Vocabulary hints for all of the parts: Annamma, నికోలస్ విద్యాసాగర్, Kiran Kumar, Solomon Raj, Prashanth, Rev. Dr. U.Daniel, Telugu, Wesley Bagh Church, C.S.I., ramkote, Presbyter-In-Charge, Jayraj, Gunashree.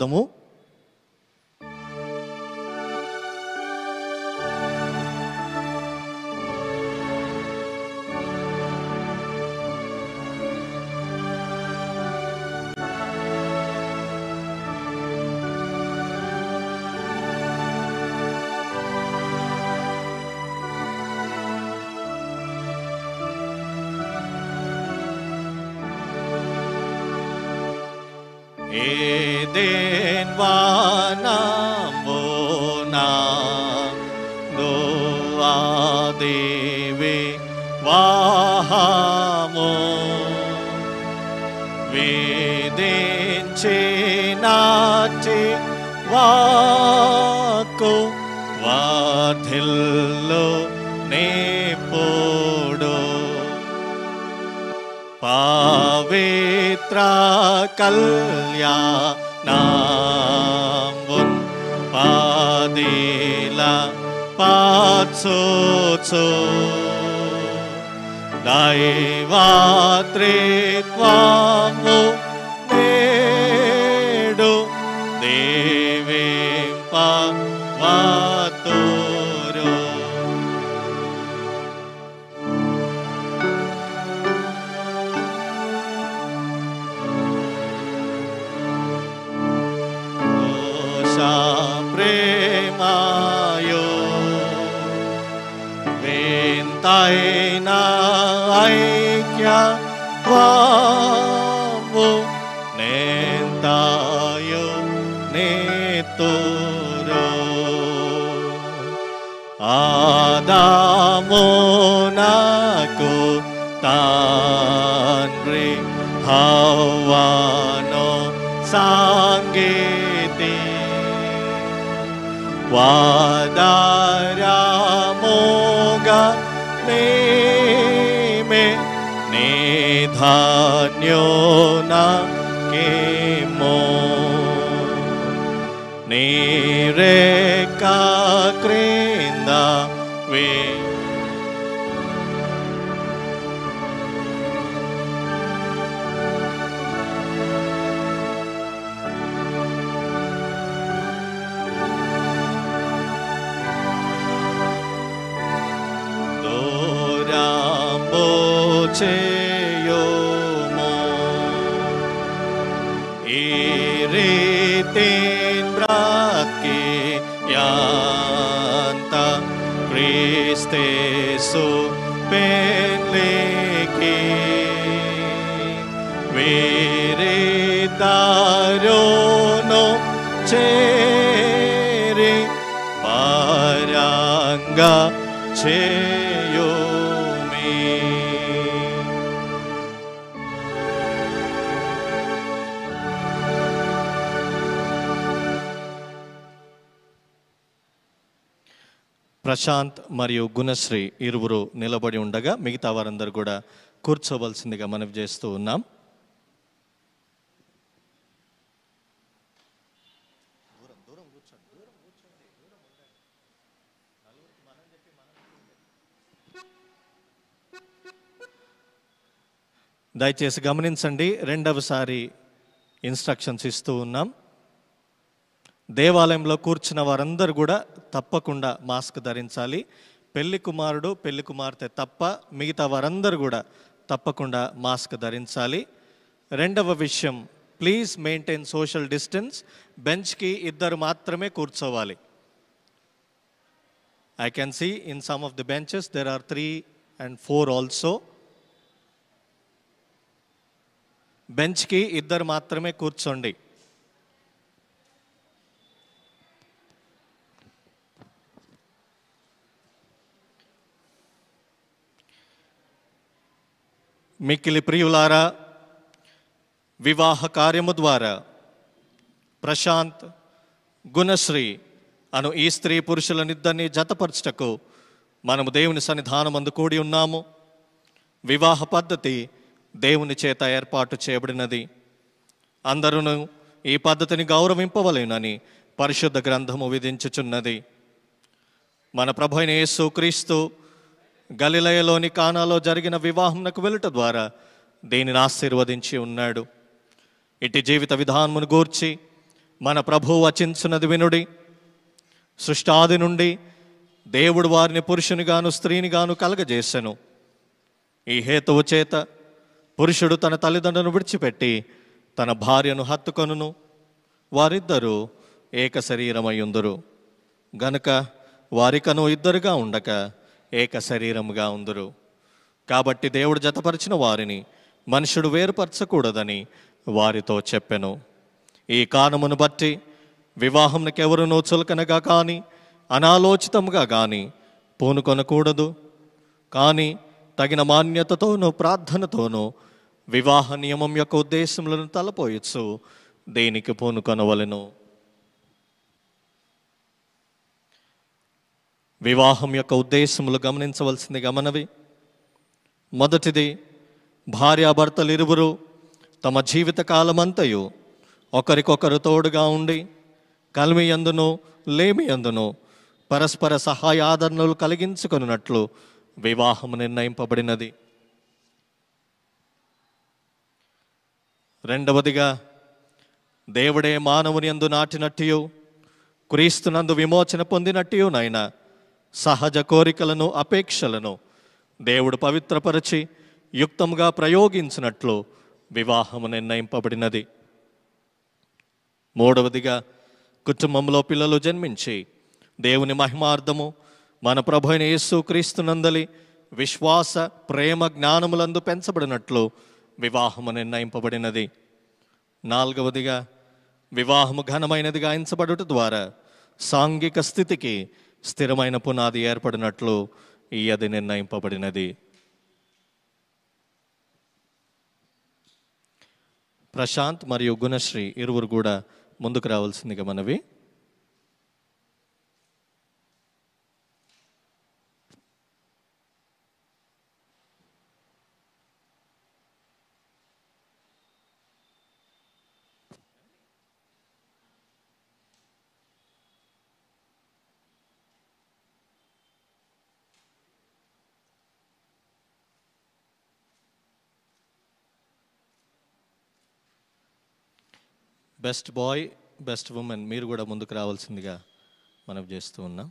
దము ప్రశాంత్ మరియు గుణశ్రీ ఇరువురు నిలబడి ఉండగా మిగతా వారందరూ కూడా కూర్చోవలసిందిగా మనవి చేస్తూ ఉన్నాం. దయచేసి గమనించండి, రెండవసారి ఇన్స్ట్రక్షన్స్ ఇస్తూ ఉన్నాం. దేవాలయంలో కూర్చున్న వారందరూ కూడా తప్పకుండా మాస్క్ ధరించాలి. పెళ్లి కుమారుడు పెళ్లి కుమార్తె తప్ప మిగతా వారందరూ కూడా తప్పకుండా మాస్క్ ధరించాలి. రెండవ విషయం, ప్లీజ్ మెయింటైన్ సోషల్ డిస్టెన్స్. బెంచ్కి ఇద్దరు మాత్రమే కూర్చోవాలి. I can see in some of the benches there are 3 and 4 also. బెంచ్కి ఇద్దరు మాత్రమే కూర్చోండి. మిక్కిలి ప్రియులారా, వివాహ కార్యము ద్వారా ప్రశాంత్ గుణశ్రీ అను ఈ స్త్రీ పురుషులనిద్దరినీ జతపరచుటకు మనము దేవుని సన్నిధానమందు కూడి ఉన్నాము. వివాహ పద్ధతి దేవుని చేత ఏర్పాటు చేయబడినది. అందరూ ఈ పద్ధతిని గౌరవింపవలెనని పరిశుద్ధ గ్రంథము విధించుచున్నది. మన ప్రభువైన యేసు క్రీస్తు గలిలయలోని కానాలో జరిగిన వివాహమునకు వెళ్ళట ద్వారా దీనిని ఆశీర్వదించి ఉన్నాడు. ఇట్టి జీవిత విధానమును గూర్చి మన ప్రభువు వచించునది వినుడి. సృష్టాది నుండి దేవుడు వారిని పురుషునిగాను స్త్రీనిగాను కలగజేసెను. ఈ హేతువు చేత పురుషుడు తన తల్లిదండ్రులను విడిచిపెట్టి తన భార్యను హత్తుకొనును, వారిద్దరూ ఏక శరీరమయ్యుందురు గనుక వారికను ఇద్దరుగా ఉండక ఏక శరీరముగా ఉందురు. కాబట్టి దేవుడు జతపరిచిన వారిని మనుషుడు వేరుపరచకూడదని వారితో చెప్పెను. ఈ కారణమును బట్టి వివాహమునకెవరునూ చులకనగా కానీ అనాలోచితముగా కానీ పూనుకొనకూడదు. కానీ తగిన మాన్యతతోనూ ప్రార్థనతోనూ వివాహ నియమం యొక్క ఉద్దేశములను తలపోయచ్చు దేనికి పూనుకొనవలెను. వివాహం యొక్క ఉద్దేశములు గమనించవలసింది గమనవి. మొదటిది, భార్యాభర్తలు ఇరువురు తమ జీవితకాలమంతయు ఒకరికొకరు తోడుగా ఉండి కలిమియందును లేమియందును పరస్పర సహాయ ఆదరణలు కలిగించుకున్నట్లు వివాహము నిర్ణయింపబడినది. రెండవదిగా, దేవుడే మానవుని యందు నాటినట్టు క్రీస్తునందు విమోచన పొందినట్టునైనా సహజ కోరికలను అపేక్షలను దేవుడు పవిత్రపరచి యుక్తముగా ప్రయోగించినట్లు వివాహము నిర్ణయింపబడినది. మూడవదిగా, కుటుంబంలో పిల్లలు జన్మించి దేవుని మహిమార్థము మన ప్రభు అయిన యేసు క్రీస్తునందలి విశ్వాస ప్రేమ జ్ఞానములందు పెంచబడినట్లు వివాహము నిర్ణయింపబడినది. నాలుగవదిగా, వివాహము ఘనమైనదిగా ఎంచబడుట ద్వారా సాంఘిక స్థితికి స్థిరమైన పునాది ఏర్పడినట్లు ఈ అది నిర్ణయింపబడినది. ప్రశాంత్ మరియు గుణశ్రీ ఇరువురు కూడా ముందుకు రావాల్సిందిగా మనవి. బెస్ట్ బాయ్, బెస్ట్ ఉమెన్ మీరు కూడా ముందుకు రావాల్సిందిగా మనం చేస్తూ ఉన్నాం.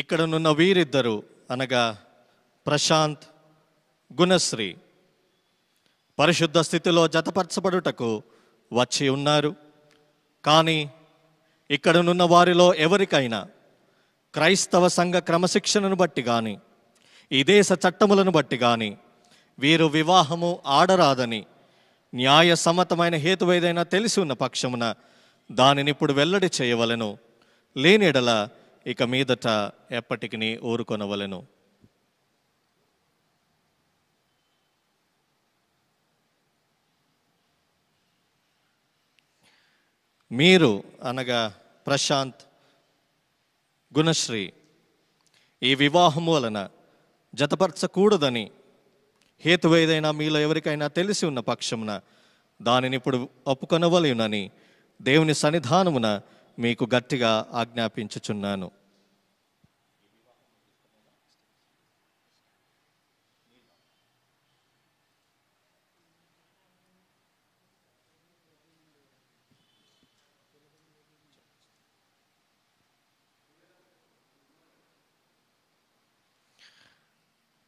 ఇక్కడనున్న వీరిద్దరూ అనగా ప్రశాంత్, గుణశ్రీ పరిశుద్ధ స్థితిలో జతపరచబడుటకు వచ్చి ఉన్నారు. కానీ ఇక్కడనున్న వారిలో ఎవరికైనా క్రైస్తవ సంఘ క్రమశిక్షణను బట్టి కానీ ఈ దేశ చట్టములను బట్టి కానీ వీరు వివాహము ఆడరాదని న్యాయ సమ్మతమైన హేతు ఏదైనా తెలిసి ఉన్న పక్షమున దానిని ఇప్పుడు వెల్లడి చేయవలెను. లేనిడల ఇక మీదట ఎప్పటికి ఊరుకొనవలెను. మీరు అనగా ప్రశాంత్, గుణశ్రీ ఈ వివాహము వలన జతపరచకూడదని హేతువేదైనా మీలో ఎవరికైనా తెలిసి ఉన్న పక్షమున దానిని ఇప్పుడు ఒప్పుకొనవలెనని దేవుని సన్నిధానమున మీకు గట్టిగా ఆజ్ఞాపించుచున్నాను.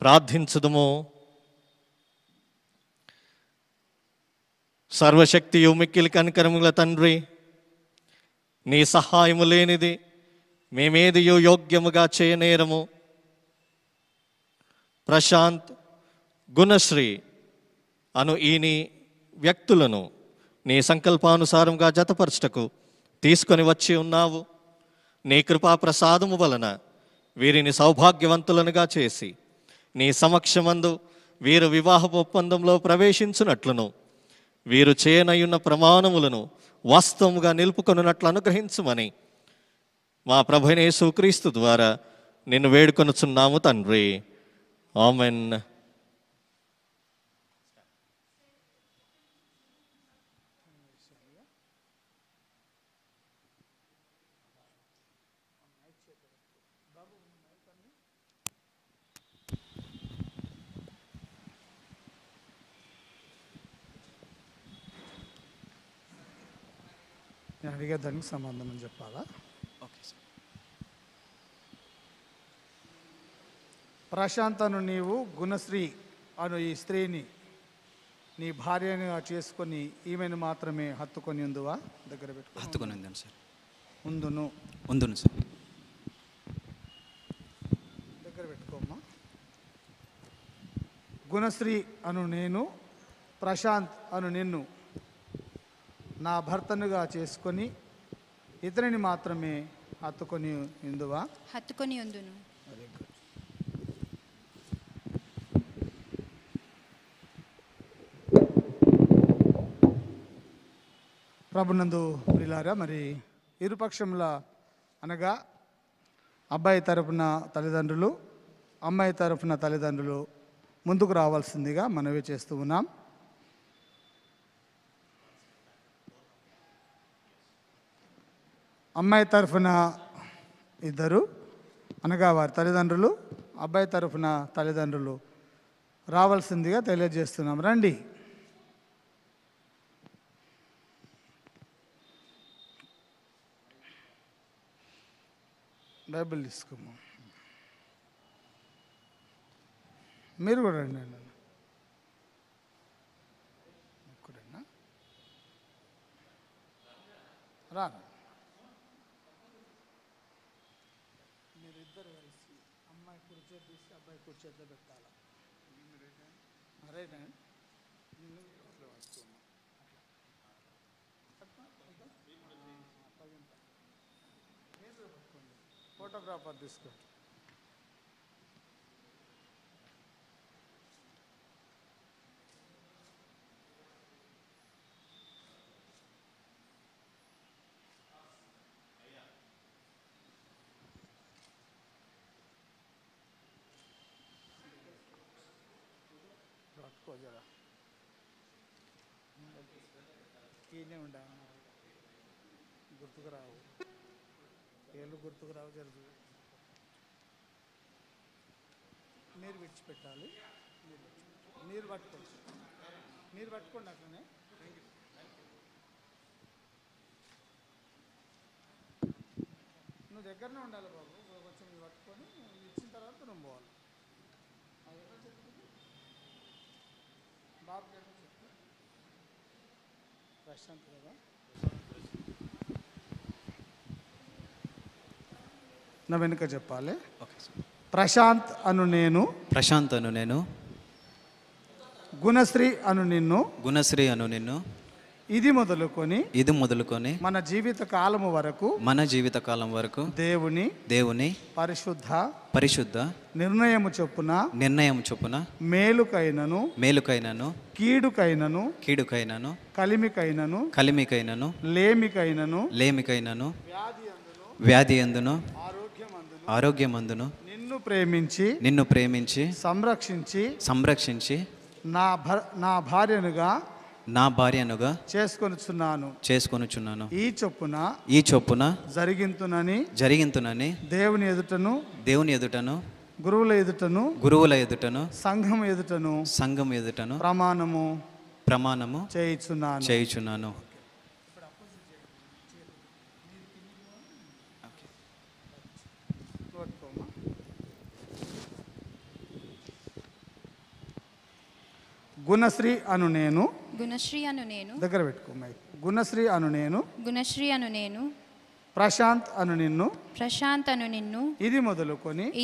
ప్రార్థించుదుము. సర్వశక్తియు మిక్కిలి కనికరముల తండ్రి, నీ సహాయము లేనిది మేమేదియో యోగ్యముగా చేయనేరము. ప్రశాంత్, గుణశ్రీ అను ఈ నీ వ్యక్తులను నీ సంకల్పానుసారంగా జతపరచటకు తీసుకొని వచ్చి ఉన్నావు. నీ కృపా ప్రసాదము వలన వీరిని సౌభాగ్యవంతులనుగా చేసి నీ సమక్షమందు వీరు వివాహపు ఒప్పందంలో ప్రవేశించునట్లును వీరు చేయనయున్న ప్రమాణములను వాస్తవముగా నిలుపుకొనున్నట్లు అనుగ్రహించుమని మా ప్రభువైన యేసుక్రీస్తు ద్వారా నిన్ను వేడుకొనుచున్నాము తండ్రి. ఆమెన్. నేను అడిగే దానికి సంబంధం అని చెప్పాలా? Okay sir. ప్రశాంతను నీవు గుణశ్రీ అను ఈ స్త్రీని నీ భార్యను చేసుకొని ఈమెను మాత్రమే హత్తుకొని ఉందివా? దగ్గర పెట్టుకో. హత్తుకొని ఉందాను సార్. ఉందును సార్. దగ్గర పెట్టుకోమ్మా. గుణశ్రీ అను నేను ప్రశాంత్ అను నిన్ను నా భర్తనుగా చేసుకొని ఇతరుని మాత్రమే హత్తుకొని ఉందువా? హత్తుకొని ఉందును. ప్రభునందు ప్రియులారా, మరి ఇరుపక్షముల అనగా అబ్బాయి తరఫున తల్లిదండ్రులు, అమ్మాయి తరఫున తల్లిదండ్రులు ముందుకు రావాల్సిందిగా మనవి చేస్తూ ఉన్నాం. అమ్మాయి తరఫున ఇద్దరు అనగా వారి తల్లిదండ్రులు, అబ్బాయి తరఫున తల్లిదండ్రులు రావాల్సిందిగా తెలియజేస్తున్నాం. రండి. బైబిల్ తీసుకోము. మీరు కూడా రండి. ఒక్కడన్నా రా. మీరిద్దరు కలిసి అమ్మాయి కుర్చీ తీసి అబ్బాయి కుర్చీలో పెట్టాలి. రైట్ హ్యాండ్ ఫోటోగ్రాఫర్ తీసుకో. గుర్తుకురావు ఏళ్ళు గుర్తుకురావు జరుగుతుంది. మీరు విడిచిపెట్టాలి. మీరు పట్టుకోండి అట్లనే. నువ్వు దగ్గరనే ఉండాలి బాబు. కొంచెం నువ్వు పట్టుకొని ఇచ్చిన తర్వాత నువ్వు పోవాలి. బాబు ప్రశాంత్ కదా నా వెనుక చెప్పాలి. Okay sir. ప్రశాంత్ అను నేను గుణశ్రీ అను నిన్ను ఇది మొదలుకొని మన జీవిత కాలం వరకు దేవుని పరిశుద్ధ నిర్ణయము చొప్పున మేలుకైనను కీడుకైనను కలిమికైనను లేమికైనను వ్యాధియందును ఆరోగ్యమందును నిన్ను ప్రేమించి సంరక్షించి నా భార్యనుగా చేసుకొనుచున్నాను. ఈ చొప్పున జరిగింతునని దేవుని ఎదుటను గురువుల ఎదుటను సంఘం ఎదుటను ప్రమాణము చేయుచున్నాను. గుణశ్రీ అను నేను దగ్గర పెట్టుకోమై. గుణశ్రీ అను నేను ప్రశాంత్ అను నిన్ను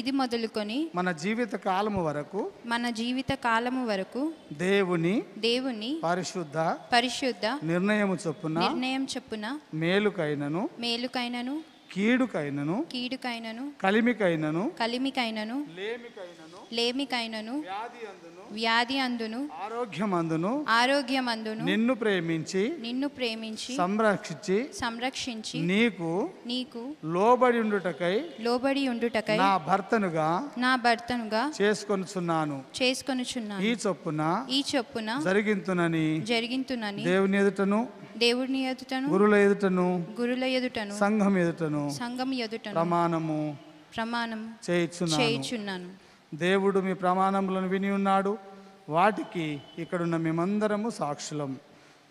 ఇది మొదలుకొని మన జీవిత కాలము వరకు దేవుని పరిశుద్ధ నిర్ణయం చొప్పున మేలుకైనను కీడుకైనను కలిమికైనను లేమికైనను వ్యాధి అందును ఆరోగ్యమందును నిన్ను ప్రేమించి సంరక్షించి నీకు లోబడి ఉండుటకై నా భర్తనుగా చేసుకొనుచున్నాను ఈ చొప్పున జరిగింతునని దేవుని ఎదుటను గురుల ఎదుటను సంఘం ఎదుటను ప్రమాణము చేయుచున్నాను. దేవుడు మీ ప్రమాణములను విని ఉన్నాడు, వాటికి ఇక్కడున్న మేమందరము సాక్షులం.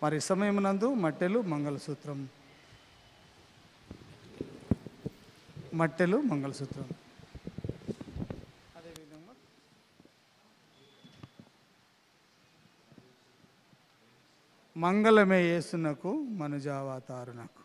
మరి సమయమునందు మట్టెలు మంగళసూత్రం మంగళమే యేసునకు మనుజావతారునకు.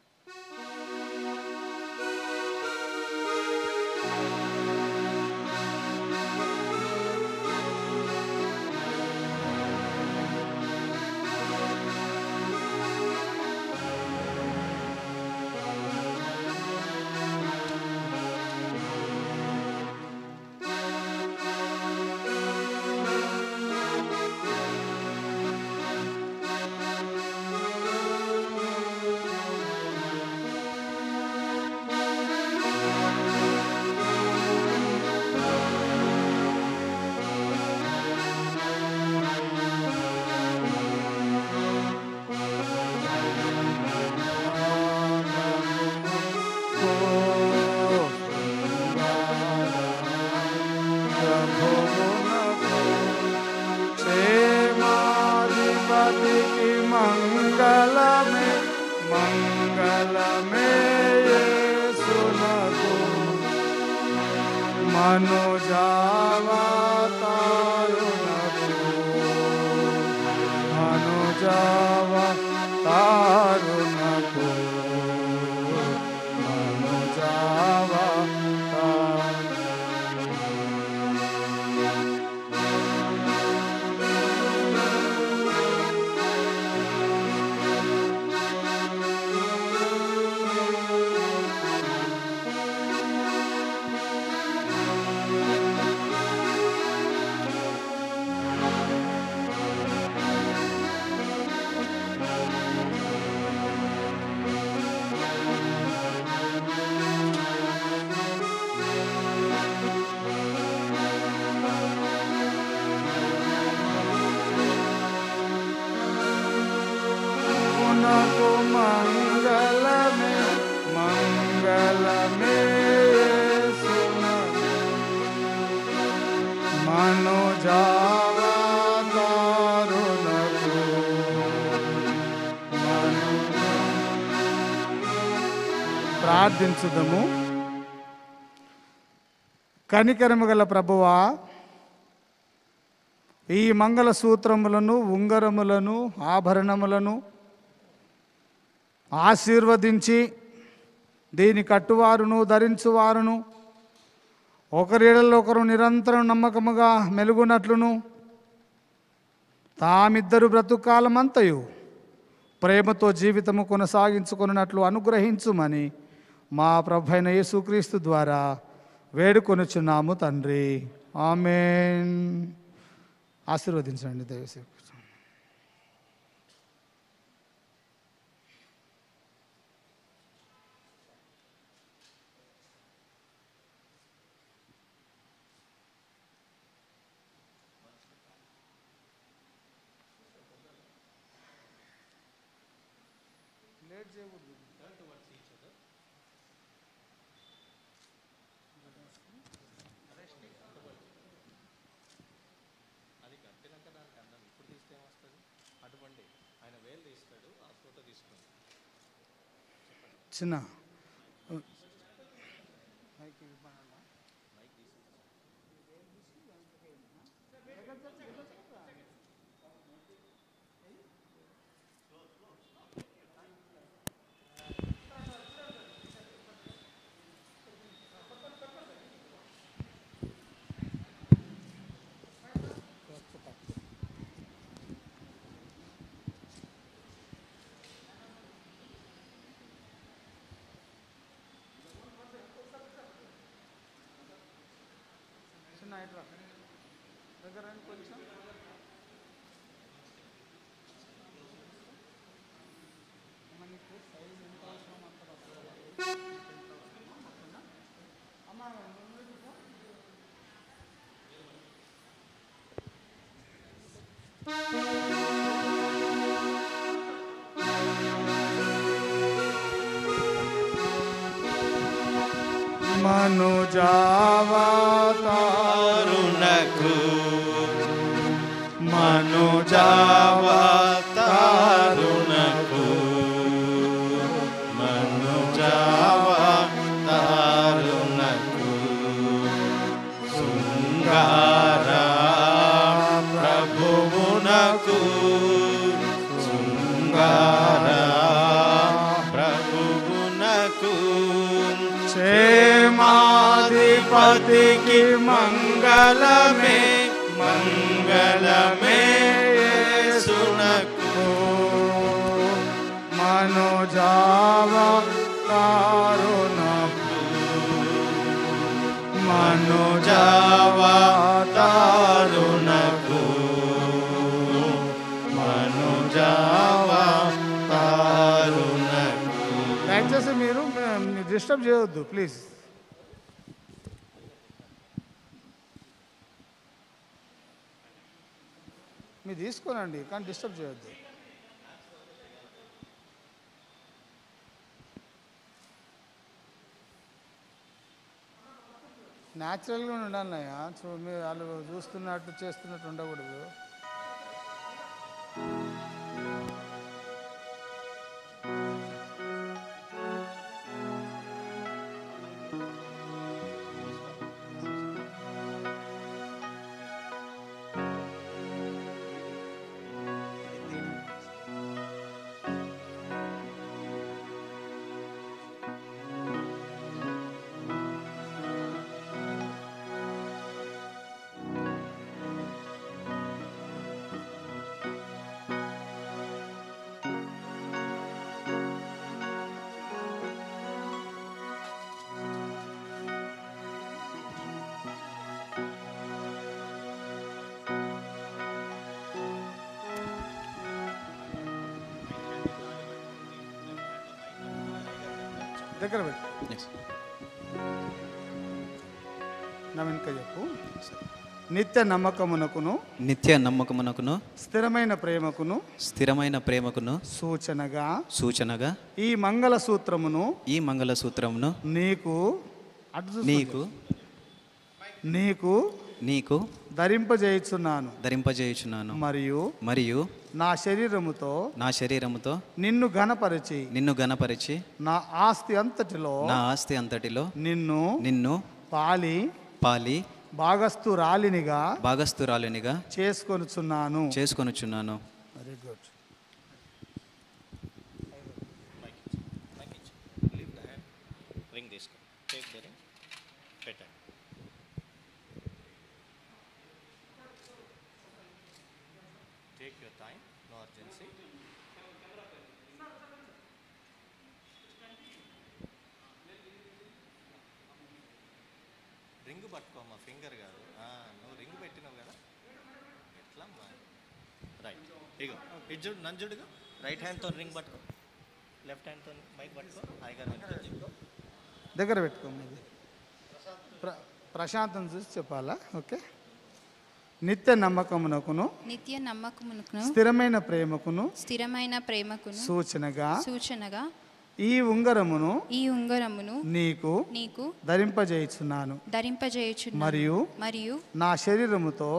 ప్రార్థించుదము. కనికరము గల ప్రభువా, ఈ మంగళసూత్రములను, ఉంగరములను, ఆభరణములను ఆశీర్వదించి దీని కట్టువారును ధరించువారును ఒకరిలో ఒకరు నిరంతరం నమ్మకముగా మెలుగునట్లును, తామిద్దరు బ్రతుకాలమంతయు ప్రేమతో జీవితము కొనసాగించుకున్నట్లు అనుగ్రహించుమని మా ప్రభువైన యేసుక్రీస్తు ద్వారా వేడుకొనుచున్నాము తండ్రి. ఆమేన్. ఆశీర్వదించండి దయచేసి. చిన్న night rock current position? Please. मैं इसको नंदी कान डिस्टर्ब जो है तो नेचुरल गा उंडाली ना यार सो मैं आलो చూస్తున్నట్టు చేస్తున్నట్టు ఉండకూడదు దగ్గర నమ్మకము నిత్య నమ్మకమునకును స్థిరమైన ప్రేమకును సూచనగా ఈ మంగళ సూత్రమును నీకు ధరింపజేయుచున్నాను మరియు నా శరీరముతో నిన్ను ఘనపరిచి నా ఆస్తి అంతటిలో నిన్ను పాలి భాగస్తురాలినిగా చేసుకొనుచున్నాను. Very good. నంజుడుగా రైట్ హ్యాండ్ తో రింగ్ పట్టుకో, లెఫ్ట్ హ్యాండ్ తో మైక్ పట్టుకో, ఐగర్ దగ్గర పెట్టుకో. ప్రశాంతం చూసి చెప్పాలా? ఓకే. నిత్య నమ్మకమునకును స్థిరమైన ప్రేమకును సూచనగా ఈ ఉంగరమును నీకు ధరింపజేయుచున్నాను మరియు నా శరీరముతో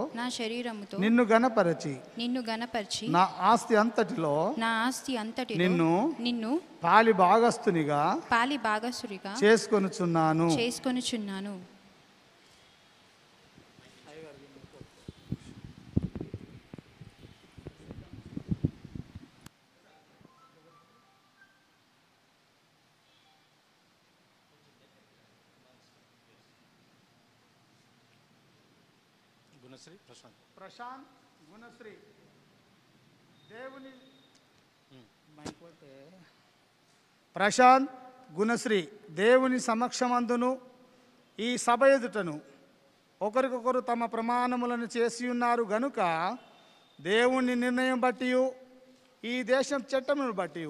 నిన్ను ఘనపరిచి నా ఆస్తి అంతటిలో నిన్ను పాలి భాగస్తునిగా చేసుకొనుచున్నాను. ప్రశాంత్ గుణశ్రీ దేవుని సమక్షమందును ఈ సభ ఎదుటను ఒకరికొకరు తమ ప్రమాణములను చేసి ఉన్నారు గనుక దేవుని నిర్ణయం బట్టి ఈ దేశం చట్టమును బట్టి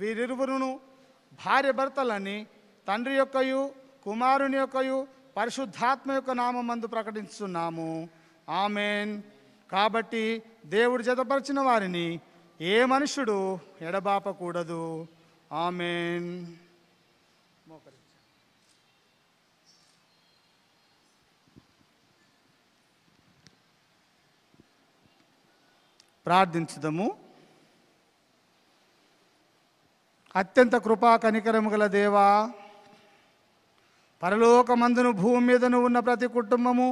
వీరిరువురును భార్య భర్తలని తండ్రి యొక్కయు కుమారుని యొక్కయు పరిశుద్ధాత్మ యొక్క నామమందు ప్రకటిస్తున్నాము ఆమేన్. కాబట్టి దేవుడు జతపరిచిన వారిని ఏ మనుషుడు ఎడబాపకూడదు ఆమేన్. ప్రార్థించుదము. అత్యంత కృపా కనికరము గల దేవా, పరలోకమందును భూమి మీదను ఉన్న ప్రతి కుటుంబము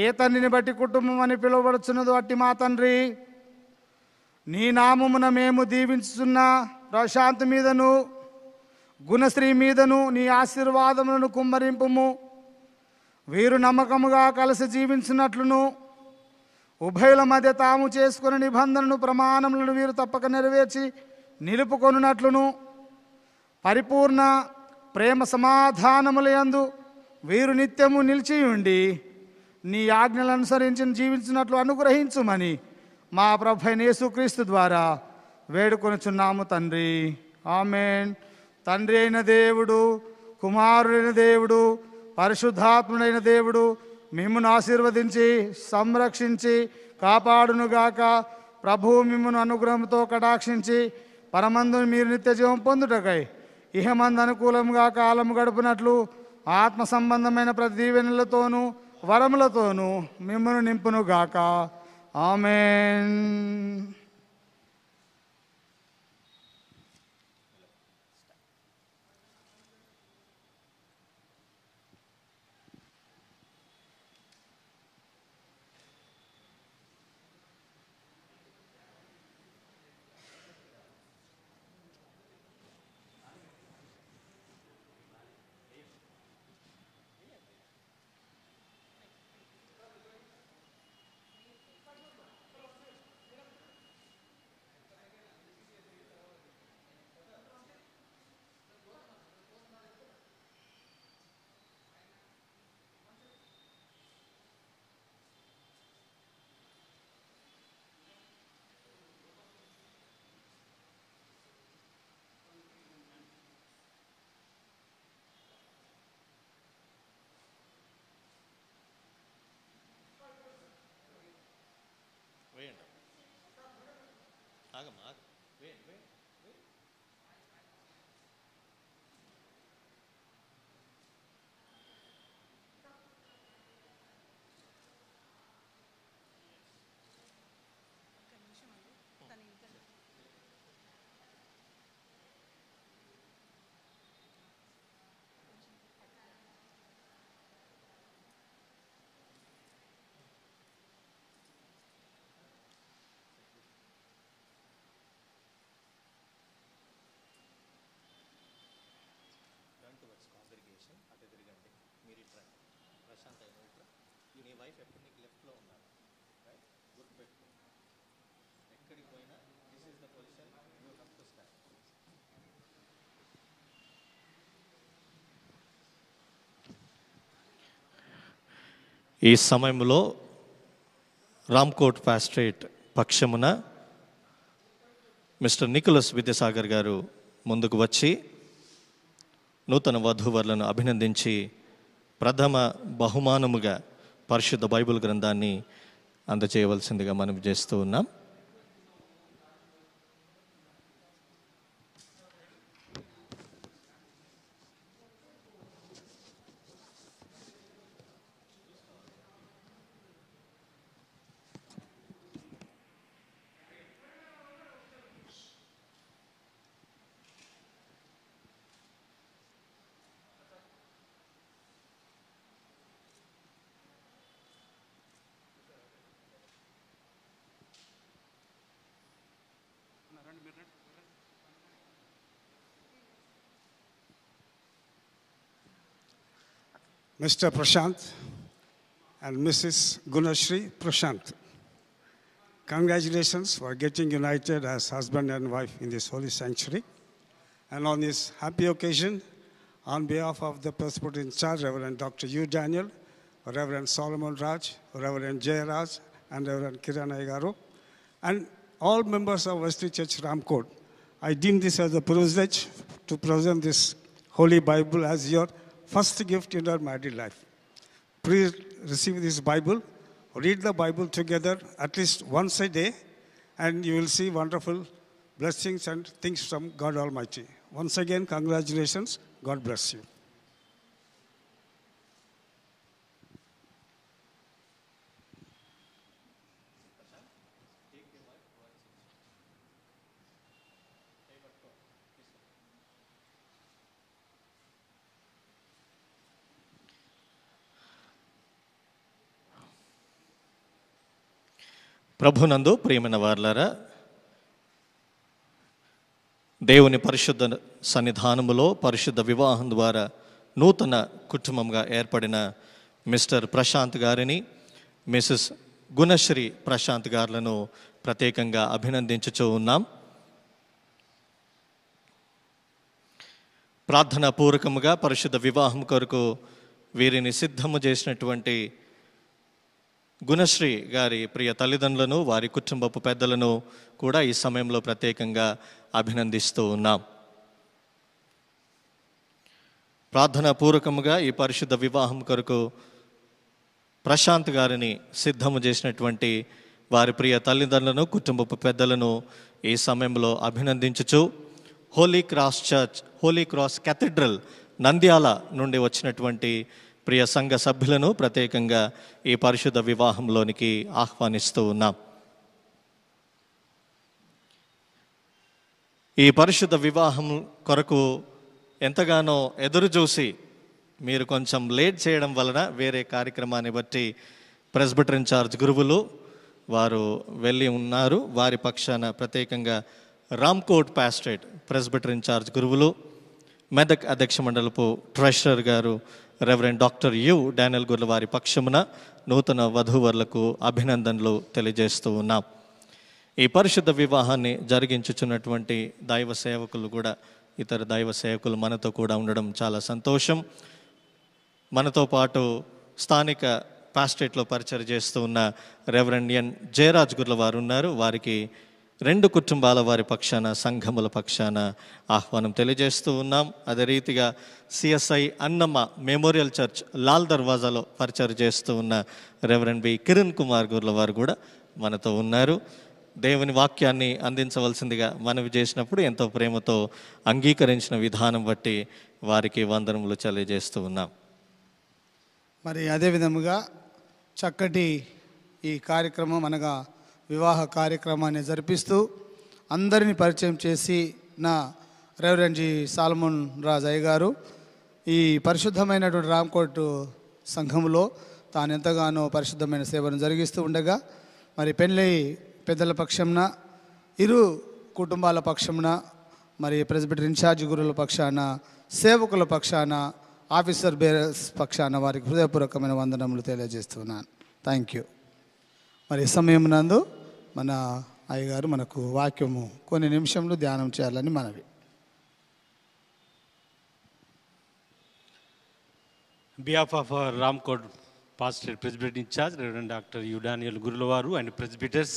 ఏ తండ్రిని బట్టి కుటుంబం అని పిలువబడుచున్నదో అట్టి మా తండ్రి, నీ నామమున మేము దీవించుచున్న ప్రశాంత్ మీదను గుణశ్రీ మీదను నీ ఆశీర్వాదములను కుమ్మరింపుము. వీరు నమ్మకముగా కలిసి జీవించినట్లును ఉభయుల మధ్య తాము చేసుకుని నిబంధనను ప్రమాణములను వీరు తప్పక నెరవేర్చి నిలుపుకొనున్నట్లును పరిపూర్ణ ప్రేమ సమాధానములందు వీరు నిత్యము నిలిచి ఉండి నీ ఆజ్ఞలను అనుసరించి జీవించినట్లు అనుగ్రహించుమని మా ప్రభువైన యేసుక్రీస్తు ద్వారా వేడుకొనుచున్నాము తండ్రి, ఆమేన్. తండ్రి అయిన దేవుడు, కుమారుడైన దేవుడు, పరిశుద్ధాత్ముడైన దేవుడు మిమ్మును ఆశీర్వదించి సంరక్షించి కాపాడునుగాక. ప్రభువు మిమ్మును అనుగ్రహంతో కటాక్షించి పరమందును మీరు నిత్య జీవం పొందుటకై ఇహమందు అనుకూలంగా కాలం గడుపునట్లు ఆత్మ సంబంధమైన ప్రతి దీవెనలతోనూ వరములతోనూ మిమ్మును నింపునుగాక, ఆమేన్. ఈ సమయంలో రామ్కోట్ ప్యాస్ట్రేట్ పక్షమున మిస్టర్ నికోలస్ విద్యాసాగర్ గారు ముందుకు వచ్చి నూతన వధూవరులను అభినందించి ప్రథమ బహుమానముగా పరిశుద్ధ బైబిల్ గ్రంథాన్ని అందజేయవలసిందిగా మనం చేస్తూ ఉన్నాం. Mr. Prashanth and Mrs. Gunashree Prashanth, congratulations for getting united as husband and wife in this holy sanctuary. And on this happy occasion, on behalf of the Presbyter-In-Charge, Rev. Dr. U. Daniel, Rev. Solomon Raj, Rev. Jayraj, and Rev. Kiran, and all members of Wesley Church Ramkot. I deem this as a privilege to present this Holy Bible as your first gift in your married life. Please receive this Bible, read the Bible together at least once a day, and you will see wonderful blessings and things from God Almighty. Once again, congratulations. God bless you. ప్రభునందు ప్రియమైన వారలారా, దేవుని పరిశుద్ధ సన్నిధానములో పరిశుద్ధ వివాహం ద్వారా నూతన కుటుంబంగా ఏర్పడిన మిస్టర్ ప్రశాంత్ గారిని, మిసెస్ గుణశ్రీ ప్రశాంత్ గారులను ప్రత్యేకంగా అభినందించుచూ ఉన్నాం. ప్రార్థనాపూర్వకముగా పరిశుద్ధ వివాహం కొరకు వీరిని సిద్ధము చేసినటువంటి గుణశ్రీ గారి ప్రియ తల్లిదండ్రులను, వారి కుటుంబపు పెద్దలను కూడా ఈ సమయంలో ప్రత్యేకంగా అభినందిస్తూ ఉన్నాం. ప్రార్థనాపూర్వకముగా ఈ పరిశుద్ధ వివాహం కొరకు ప్రశాంత్ గారిని సిద్ధము చేసినటువంటి వారి ప్రియ తల్లిదండ్రులను, కుటుంబపు పెద్దలను ఈ సమయంలో అభినందించుచు, holy cross church, holy cross cathedral Nandyal నుండి వచ్చినటువంటి ప్రియ సంఘ సభ్యులను ప్రత్యేకంగా ఈ పరిశుద్ధ వివాహంలోనికి ఆహ్వానిస్తూ ఉన్నాం. ఈ పరిశుద్ధ వివాహం కొరకు ఎంతగానో ఎదురుచూసి మీరు కొంచెం లేట్ చేయడం వలన వేరే కార్యక్రమాన్ని బట్టి ప్రెస్బిటెర్-ఇన్-ఛార్జ్ గురువులు వారు వెళ్ళి ఉన్నారు. వారి పక్షాన ప్రత్యేకంగా రామ్కోట్ పాస్టరేట్ ప్రెస్బిటెర్-ఇన్-ఛార్జ్ గురువులు, మెదక్ అధ్యక్ష మండలపు ట్రెషరర్ గారు రెవరెండ్ డాక్టర్ యు. డానియల్ గురుల వారి పక్షమున నూతన వధూవరులకు అభినందనలు తెలియజేస్తూ ఉన్నాం. ఈ పరిశుద్ధ వివాహాన్ని జరిగించుచున్నటువంటి దైవ సేవకులు కూడా, ఇతర దైవ సేవకులు మనతో కూడా ఉండడం చాలా సంతోషం. మనతో పాటు స్థానిక పాస్టేట్లో పరిచయం చేస్తూ ఉన్న రెవరెండ్ ఎన్ జయరాజ్ గురుల వారు ఉన్నారు. వారికి రెండు కుటుంబాల వారి పక్షాన, సంఘముల పక్షాన ఆహ్వానం తెలియజేస్తూ ఉన్నాం. అదే రీతిగా CSI Annamma memorial church Lal దర్వాజాలో పరిచయం చేస్తూ ఉన్న రెవరెండ్ బి కిరణ్ కుమార్ గురుల వారు కూడా మనతో ఉన్నారు. దేవుని వాక్యాన్ని అందించవలసిందిగా మనవి చేసినప్పుడు ఎంతో ప్రేమతో అంగీకరించిన విధానం బట్టి వారికి వందనములు తెలియజేస్తూ ఉన్నాం. మరి అదేవిధముగా చక్కటి ఈ కార్యక్రమం అనగా వివాహ కార్యక్రమాన్ని జరిపిస్తూ అందరినీ పరిచయం చేసి నా రెవరెండ్ జి సాల్మన్ రాజ్ అయ్య గారు ఈ పరిశుద్ధమైనటువంటి రామ్కోట్ సంఘంలో తాను ఎంతగానో పరిశుద్ధమైన సేవను జరిగిస్తూ ఉండగా, మరి పెళ్ళై పెద్దల పక్షంన, ఇరు కుటుంబాల పక్షంన, మరి ప్రెస్బిటెర్-ఇన్-ఛార్జ్ గురువుల పక్షాన, సేవకుల పక్షాన, ఆఫీసర్ బేరర్స్ పక్షాన వారికి హృదయపూర్వకమైన వందనములు తెలియజేస్తున్నాను. Thank you. మరి సమయం నందు మన అయ్యగారు మనకు వాక్యము కొన్ని నిమిషంలో ధ్యానం చేయాలని మనవి. Behalf of Ramkot pastor presbyter in charge reverend doctor U. Daniel గురుల వారు and presbyters,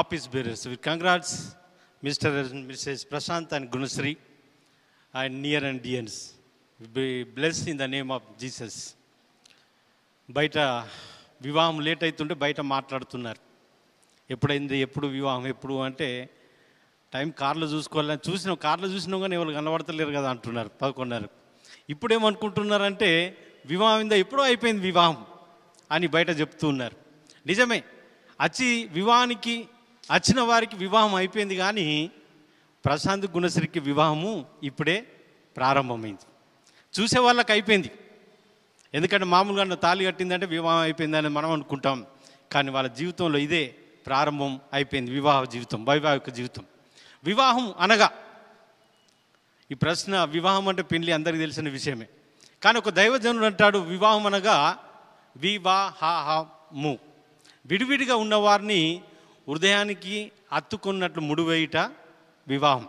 office bearers, we congrats mister and Mrs Prashanth and Gunasri and near and dears. Be blessed in the name of Jesus. బయట వివాహం లేట్ అవుతుంటే బయట మాట్లాడుతున్నారు, ఎప్పుడైంది, ఎప్పుడు వివాహం, ఎప్పుడు అంటే టైం కార్లో చూసుకోవాలని చూసినాం, కార్లో చూసినాం కానీ ఎవరు కనబడతలేరు కదా అంటున్నారు. 11:00 ఇప్పుడేమనుకుంటున్నారంటే వివాహం ఇందా ఎప్పుడో అయిపోయింది వివాహం అని బయట చెప్తూ ఉన్నారు. నిజమే, వివాహానికి వచ్చిన వారికి వివాహం అయిపోయింది, కానీ ప్రశాంత్ గుణశ్రీకి వివాహము ఇప్పుడే ప్రారంభమైంది. చూసే వాళ్ళకి అయిపోయింది, ఎందుకంటే మామూలుగా తాళి కట్టిందంటే వివాహం అయిపోయిందని మనం అనుకుంటాం, కానీ వాళ్ళ జీవితంలో ఇదే ప్రారంభం అయిపోయింది, వివాహ జీవితం, వైవాహిక జీవితం. వివాహం అనగా ఈ ప్రశ్న, వివాహం అంటే పెళ్లి అందరికీ తెలిసిన విషయమే, కానీ ఒక దైవజనుడు అంటాడు వివాహం అనగా వివాహము, విడివిడిగా ఉన్నవారిని హృదయానికి అత్తుకున్నట్లు ముడివేయుట వివాహం.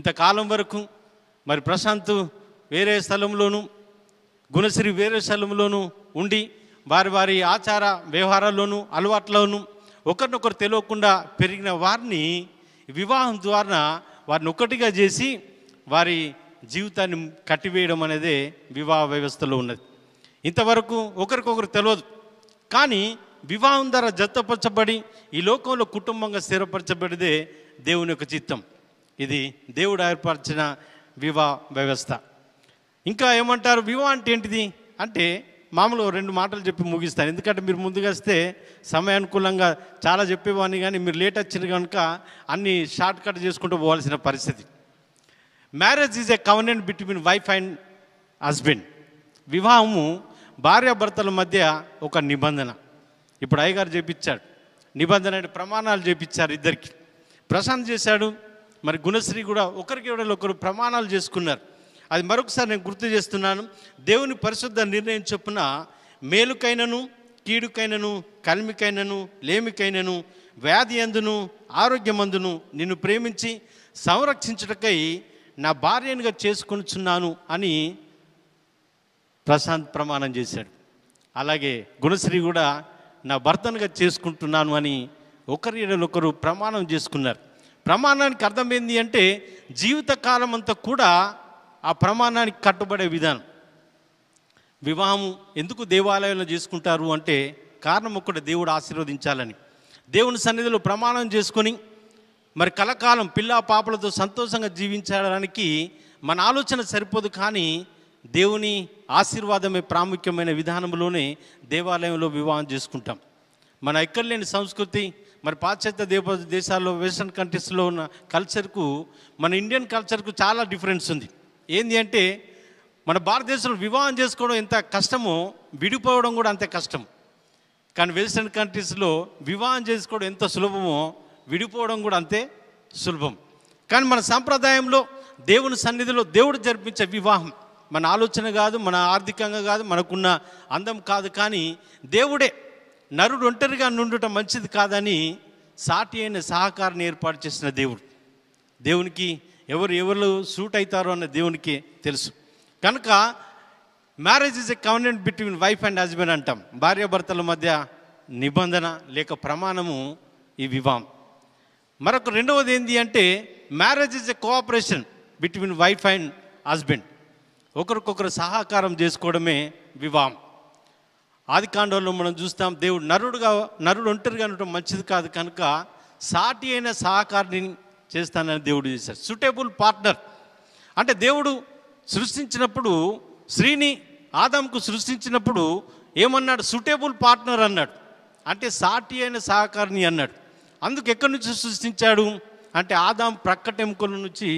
ఇంతకాలం వరకు మరి ప్రశాంత్ వేరే స్థలంలోనూ, గుణశ్రీ వేరే స్థలంలోనూ ఉండి వారి వారి ఆచార వ్యవహారాల్లోనూ అలవాట్లలోనూ ఒకరినొకరు తెలియకుండా పెరిగిన వారిని వివాహం ద్వారా వారిని ఒకటిగా చేసి వారి జీవితాన్ని కట్టివేయడం అనేది వివాహ వ్యవస్థలో ఉన్నది. ఇంతవరకు ఒకరికొకరు తెలియదు, కానీ వివాహం ద్వారా జతపరచబడి ఈ లోకంలో కుటుంబంగా స్థిరపరచబడిదే దేవుని యొక్క చిత్తం. ఇది దేవుడు ఏర్పరిచిన వివాహ వ్యవస్థ. ఇంకా ఏమంటారు, వివాహం అంటే ఏంటిది అంటే మామూలుగా రెండు మాటలు చెప్పి ముగిస్తాను, ఎందుకంటే మీరు ముందుగా వస్తే సమయానుకూలంగా చాలా చెప్పేవాడిని, కానీ మీరు లేట్ వచ్చిన కనుక అన్ని షార్ట్ కట్ చేసుకుంటూ పోవాల్సిన పరిస్థితి. Marriage is a covenant between wife and husband. వివాహము భార్యాభర్తల మధ్య ఒక నిబంధన. ఇప్పుడు అయ్యగారు చేపించాడు నిబంధన, అంటే ప్రమాణాలు చేపించారు ఇద్దరికి. ప్రశాంత్ చేశాడు, మరి గుణశ్రీ కూడా ఒకరికి ఒకరు ప్రమాణాలు చేసుకున్నారు. అది మరొకసారి నేను గుర్తు చేస్తున్నాను, దేవుని పరిశుద్ధ నిర్ణయం చొప్పున మేలుకైనను కీడుకైనను కలిమికైనను లేమికైనను వ్యాధి అందును ఆరోగ్యమందును నిన్ను ప్రేమించి సంరక్షించుటకై నా భార్యనుగా చేసుకొనుచున్నాను అని ప్రశాంత్ ప్రమాణం చేశాడు. అలాగే గుణశ్రీ కూడా నా భర్తనుగా చేసుకుంటున్నాను అని ఒకరి ఒకరు ప్రమాణం చేసుకున్నారు. ప్రమాణానికి అర్థం ఏంటి అంటే జీవితకాలం అంతా కూడా ఆ ప్రమాణానికి కట్టుబడే విధానం. వివాహం ఎందుకు దేవాలయంలో చేసుకుంటారు అంటే కారణం ఒక్కటే, దేవుడు ఆశీర్వదించాలని. దేవుని సన్నిధిలో ప్రమాణం చేసుకొని మరి కలకాలం పిల్ల పాపలతో సంతోషంగా జీవించడానికి మన ఆలోచన సరిపోదు, కానీ దేవుని ఆశీర్వాదమే ప్రాముఖ్యమైన విధానంలోనే దేవాలయంలో వివాహం చేసుకుంటాం. మన ఎక్కడ లేని సంస్కృతి, మరి పాశ్చాత్య దేశాల్లో వెస్ట్రన్ కంట్రీస్లో ఉన్న కల్చర్కు మన ఇండియన్ కల్చర్కు చాలా డిఫరెన్స్ ఉంది. ఏంటి అంటే మన భారతదేశంలో వివాహం చేసుకోవడం ఎంత కష్టమో విడిపోవడం కూడా అంతే కష్టం. కానీ వెస్టర్న్ కంట్రీస్లో వివాహం చేసుకోవడం ఎంత సులభమో విడిపోవడం కూడా అంతే సులభం. కానీ మన సాంప్రదాయంలో దేవుని సన్నిధిలో దేవుడు జరిపించే వివాహం మన ఆలోచన కాదు, మన ఆర్థికంగా కాదు, మనకున్న అందం కాదు, కానీ దేవుడే నరుడు ఒంటరిగా నుండటం మంచిది కాదని సాటి అయిన సహకారాన్ని ఏర్పాటు చేసిన దేవుడు. దేవునికి ఎవరు సూట్ అవుతారో అన్న దేవునికి తెలుసు. కనుక marriage is a covenant between wife and husband అంటాం. భార్యాభర్తల మధ్య నిబంధన లేక ప్రమాణము ఈ వివాహం. మరొక రెండవది ఏంటి అంటే marriage is a cooperation between wife and husband. ఒకరికొకరు సహకారం చేసుకోవడమే వివాహం. ఆది కాండంలో మనం చూస్తాం, దేవుడు నరుడు ఒంటరిగా ఉండటం మంచిది కాదు కనుక సాటి అయిన సహకారాన్ని చేస్తానని దేవుడు చేశారు. సూటేబుల్ పార్ట్నర్ అంటే దేవుడు సృష్టించినప్పుడు స్త్రీని ఆదాముకు సృష్టించినప్పుడు ఏమన్నాడు, సూటేబుల్ పార్ట్నర్ అన్నాడు, అంటే సాటి అయిన సహకారిని అన్నాడు. అందుకు ఎక్కడి నుంచి సృష్టించాడు అంటే ఆదాం ప్రక్కటెముకల నుంచి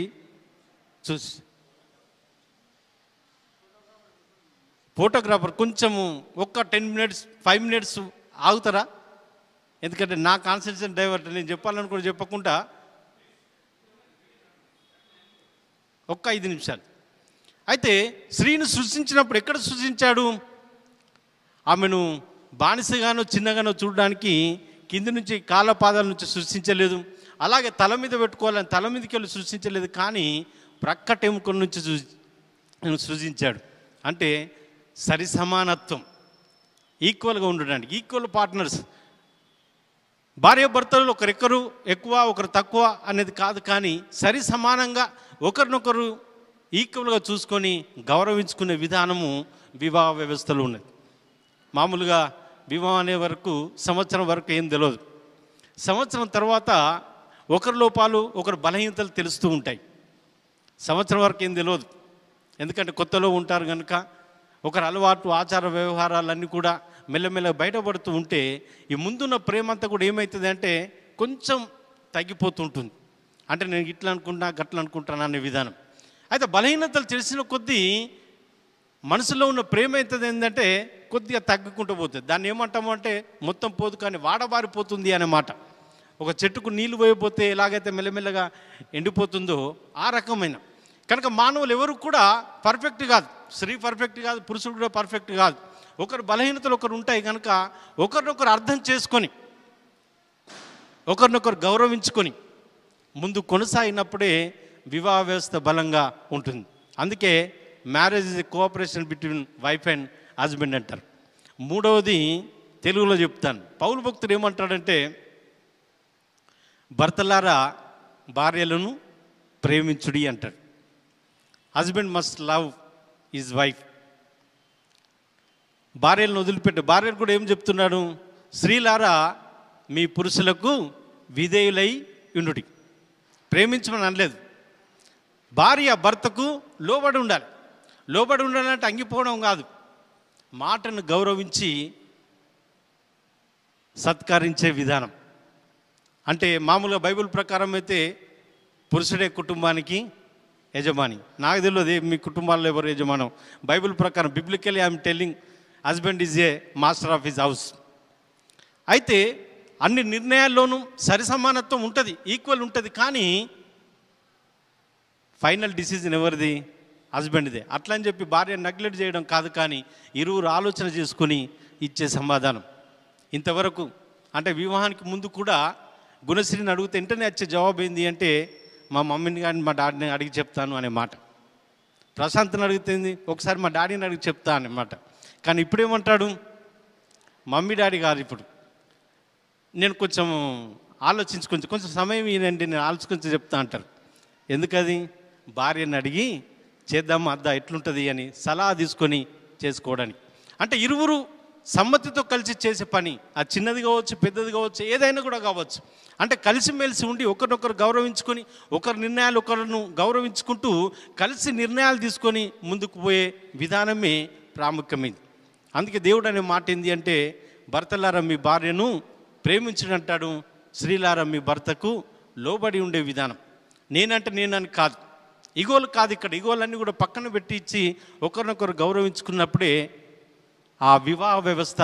ఫోటోగ్రాఫర్ కొంచెము ఒక్క 10 minutes 5 minutes ఆగుతారా, ఎందుకంటే నా కాన్సన్ట్రేషన్ డైవర్ట్, నేను చెప్పాలని కూడా చెప్పకుండా ఒక్క 5 నిమిషాలు. అయితే స్త్రీని సృష్టించినప్పుడు ఎక్కడ సృష్టించాడు, ఆమెను బానిసగానో చిన్నగానో చూడడానికి కింది నుంచి కాళ్ళ పాదాల నుంచి సృష్టించలేదు, అలాగే తల మీద పెట్టుకోవాలని తల మీదకి వెళ్ళి సృష్టించలేదు, కానీ ప్రక్కటెముకల నుంచి సృష్టించాడు. అంటే సరి సమానత్వం, ఈక్వల్గా ఉండడానికి, ఈక్వల్ పార్ట్నర్స్. భార్యాభర్తలు ఒకరెక్కరు ఎక్కువ ఒకరు తక్కువ అనేది కాదు, కానీ సరి సమానంగా ఒకరినొకరు ఈక్వల్గా చూసుకొని గౌరవించుకునే విధానము వివాహ వ్యవస్థలో ఉన్నది. మామూలుగా వివాహం అనే వరకు సంవత్సరం వరకు ఏం తెలియదు, సంవత్సరం తర్వాత ఒకరి లోపాలు ఒకరి బలహీనతలు తెలుస్తూ ఉంటాయి. సంవత్సరం వరకు ఏం తెలియదు, ఎందుకంటే కొత్తలో ఉంటారు కనుక ఒకరి అలవాటు ఆచార వ్యవహారాలన్నీ కూడా మెల్లమెల్ల బయటపడుతూ ఉంటే ఈ ముందున్న ప్రేమంతా కూడా ఏమవుతుంది అంటే కొంచెం తగ్గిపోతుంటుంది. అంటే నేను ఇట్లా అనుకుంటున్నా గట్లా అనుకుంటాను అనే విధానం. అయితే బలహీనతలు తెలిసిన కొద్దీ మనసులో ఉన్న ప్రేమ అవుతుంది ఏంటంటే కొద్దిగా తగ్గుకుంటూ పోతుంది. దాన్ని ఏమంటాము అంటే మొత్తం పోదు కానీ వాడబారిపోతుంది అనే మాట. ఒక చెట్టుకు నీళ్ళు పోయిపోతే ఎలాగైతే మెల్లమెల్లగా ఎండిపోతుందో ఆ రకమైన. కనుక మానవులు ఎవరు కూడా పర్ఫెక్ట్ కాదు, స్త్రీ పర్ఫెక్ట్ కాదు, పురుషుడు కూడా పర్ఫెక్ట్ కాదు. ఒకరు బలహీనతలు ఒకరు ఉంటాయి కనుక ఒకరినొకరు అర్థం చేసుకొని ఒకరినొకరు గౌరవించుకొని ముందు కొనసాగినప్పుడే వివాహ వ్యవస్థ బలంగా ఉంటుంది. అందుకే marriage is cooperation between wife and husband అంటారు. మూడవది తెలుగులో చెప్తాను. పౌలు భక్తుడు ఏమంటాడంటే, భర్తలారా భార్యలను ప్రేమించుడి అంటాడు. Husband must love his wife. భార్యలను వదిలిపెట్టు. భార్యలు కూడా ఏం చెప్తున్నాడు? స్త్రీలారా మీ పురుషులకు విధేయులై ఉండుడి. ప్రేమించమని అనలేదు. భార్య భర్తకు లోబడి ఉండాలి. లోబడి ఉండాలంటే అంగిపోవడం కాదు, మాటను గౌరవించి సత్కరించే విధానం. అంటే మామూలుగా బైబిల్ ప్రకారం అయితే పురుషుడే కుటుంబానికి యజమాని. నాకు తెలియదు మీ కుటుంబాల్లో ఎవరు యజమానం. బైబిల్ ప్రకారం biblically I'm telling, husband is a master of his house. అయితే అన్ని నిర్ణయాల్లోనూ సరిసమానత్వం ఉంటుంది, ఈక్వల్ ఉంటుంది, కానీ ఫైనల్ డిసిజన్ ఎవరిది? హస్బెండ్దే. అట్లా అని చెప్పి భార్య నెగ్లెక్ట్ చేయడం కాదు, కానీ ఇరువురు ఆలోచన చేసుకుని ఇచ్చే సమాధానం. ఇంతవరకు అంటే వివాహానికి ముందు కూడా గుణశ్రీని అడిగితే వెంటనే వచ్చే జవాబు ఏంది అంటే, మా మమ్మీని కానీ మా డాడీని అడిగి చెప్తాను అనే మాట. ప్రశాంత్ని అడిగితేంది, ఒకసారి మా డాడీని అడిగి చెప్తా అన్నమాట. కానీ ఇప్పుడేమంటాడు? మమ్మీ డాడీ కాదు, ఇప్పుడు నేను కొంచెం ఆలోచించుకొని కొంచెం సమయం ఇవ్వండి, నేను ఆలోచించుకొని చెప్తా అంటారు. ఎందుకది? భార్యని అడిగి చేద్దామా అద్దా ఎట్లుంటుంది అని సలహా తీసుకొని చేసుకోవడానికి. అంటే ఇరువురు సమ్మతితో కలిసి చేసే పని. అది చిన్నది కావచ్చు, పెద్దది కావచ్చు, ఏదైనా కూడా కావచ్చు. అంటే కలిసిమెలిసి ఉండి ఒకరినొకరు గౌరవించుకొని, ఒకరి నిర్ణయాలు ఒకరిను గౌరవించుకుంటూ కలిసి నిర్ణయాలు తీసుకొని ముందుకు పోయే విధానమే ప్రాముఖ్యమైంది. అందుకే దేవుడు అనే మాట ఏంది అంటే, భర్తలారా మీ భార్యను ప్రేమించడంటాడు, స్త్రీలారా మీ భర్తకు లోబడి ఉండే విధానం. నేనంటే నేనని కాదు, ఇగోలు కాదు. ఇక్కడ ఇగోలన్నీ కూడా పక్కన పెట్టి ఇచ్చి ఒకరినొకరు గౌరవించుకున్నప్పుడే ఆ వివాహ వ్యవస్థ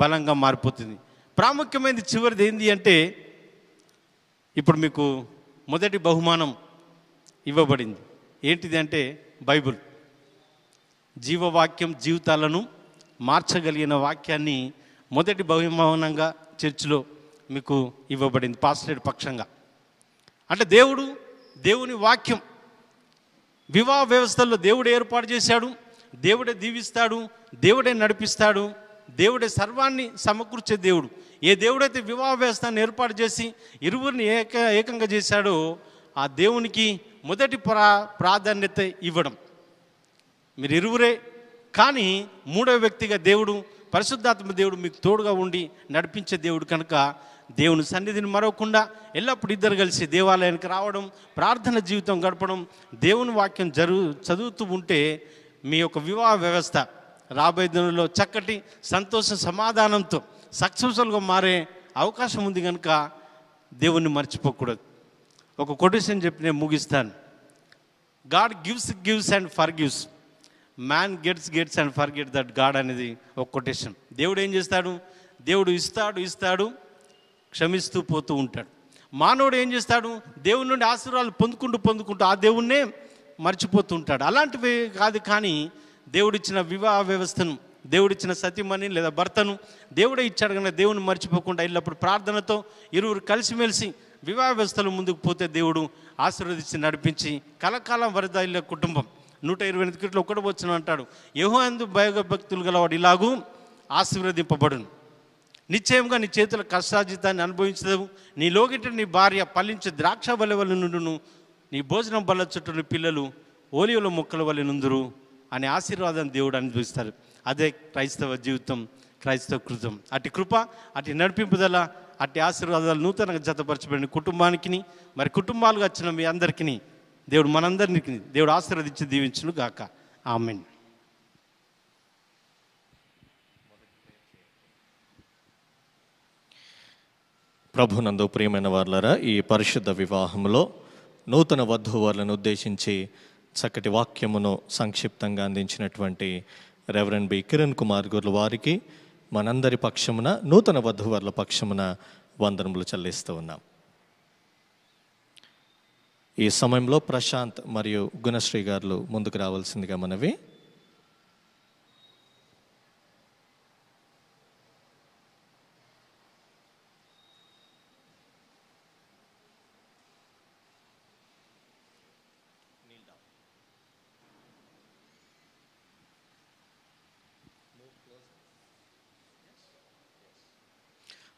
బలంగా మారిపోతుంది. ప్రాముఖ్యమైనది చివరిది ఏంటి అంటే, ఇప్పుడు మీకు మొదటి బహుమానం ఇవ్వబడింది. ఏంటిది అంటే బైబుల్. జీవవాక్యం జీవితాలను మార్చగలిగిన వాక్యాన్ని మొదటి బహుమానంగా చర్చిలో మీకు ఇవ్వబడింది పాస్టర్ పక్షంగా. అంటే దేవుని వాక్యం వివాహ వ్యవస్థల్లో దేవుడు ఏర్పాటు చేశాడు, దేవుడే దీవిస్తాడు, దేవుడే నడిపిస్తాడు, దేవుడే సర్వాన్ని సమకూర్చే దేవుడు. ఏ దేవుడైతే వివాహ వ్యవస్థను ఏర్పాటు చేసి ఇరువురిని ఏకంగా చేశాడో ఆ దేవునికి మొదటి ప్రాధాన్యత ఇవ్వడం. మీరు ఇరువురే, కానీ మూడవ వ్యక్తిగా దేవుడు పరిశుద్ధాత్మ దేవుడు మీకు తోడుగా ఉండి నడిపించే దేవుడు. కనుక దేవుని సన్నిధిని మరవకుండా ఎల్లప్పుడు ఇద్దరు కలిసి దేవాలయానికి రావడం, ప్రార్థన జీవితం గడపడం, దేవుని వాక్యం చదువుతూ ఉంటే మీ యొక్క వివాహ వ్యవస్థ రాబోయే దినంలో చక్కటి సంతోష సమాధానంతో సక్సెస్ఫుల్గా మారే అవకాశం ఉంది. కనుక దేవుణ్ణి మర్చిపోకూడదు. ఒక కొటేషన్ చెప్పి నేను ముగిస్తాను. God gives and forgives, man gets and for get that God అనేది ఒక కొటేషన్. దేవుడు ఏం చేస్తాడు? దేవుడు ఇస్తాడు, క్షమిస్తూ పోతూ ఉంటాడు. మానవుడు ఏం చేస్తాడు? దేవుని నుండి ఆశీర్వాదాలు పొందుకుంటూ ఆ దేవుణ్ణే మర్చిపోతూ ఉంటాడు. అలాంటివి కాదు, కానీ దేవుడిచ్చిన వివాహ వ్యవస్థను, దేవుడిచ్చిన సతీమణిని లేదా భర్తను దేవుడే ఇచ్చాడు కనుక దేవుని మర్చిపోకుండా ఎల్లప్పుడు ప్రార్థనతో ఇరువురు కలిసిమెలిసి వివాహ వ్యవస్థలు ముందుకు పోతే దేవుడు ఆశీర్వదించి నడిపించి కలకాలం వరద కుటుంబం. 128 ఒకటి వచ్చిన అంటాడు, యెహోవాయందు భయభక్తులు గలవాడు ఇలాగూ ఆశీర్వదింపబడును. నిశ్చయంగా నీ చేతుల కష్టార్జితాన్ని అనుభవించదవు, నీ లోగిట నీ భార్య పలించే ద్రాక్ష బలె వలె నుండును, నీ భోజనం బల్ల చుట్టూ పిల్లలు ఓలివల మొక్కల వలె నుందురు అనే ఆశీర్వాదాన్ని దేవుడు అనుభవిస్తారు. అదే క్రైస్తవ జీవితం, క్రైస్తవ కృతం. అటు కృప, అటు నడిపింపుదల, అటు ఆశీర్వాదాలు నూతనంగా జతపరచబడిన కుటుంబానికి, మరి కుటుంబాలుగా వచ్చిన మీ అందరికీ దేవుడు మనందరికీ దేవుడు ఆశీర్వదించి దీవించును గాక. ఆమేన్. ప్రభునందు ప్రియమైన వారలారా, ఈ పరిశుద్ధ వివాహంలో నూతన వధూవరులను ఉద్దేశించి చక్కటి వాక్యమును సంక్షిప్తంగా అందించినటువంటి రెవరెండ్ బి కిరణ్ కుమార్ గారు వారికి మనందరి పక్షమున, నూతన వధూవరుల పక్షమున వందనములు చెల్లిస్తూ ఉన్నాం. ఈ సమయంలో ప్రశాంత్ మరియు గుణశ్రీ గారు ముందుకు రావాల్సిందిగా మనవి.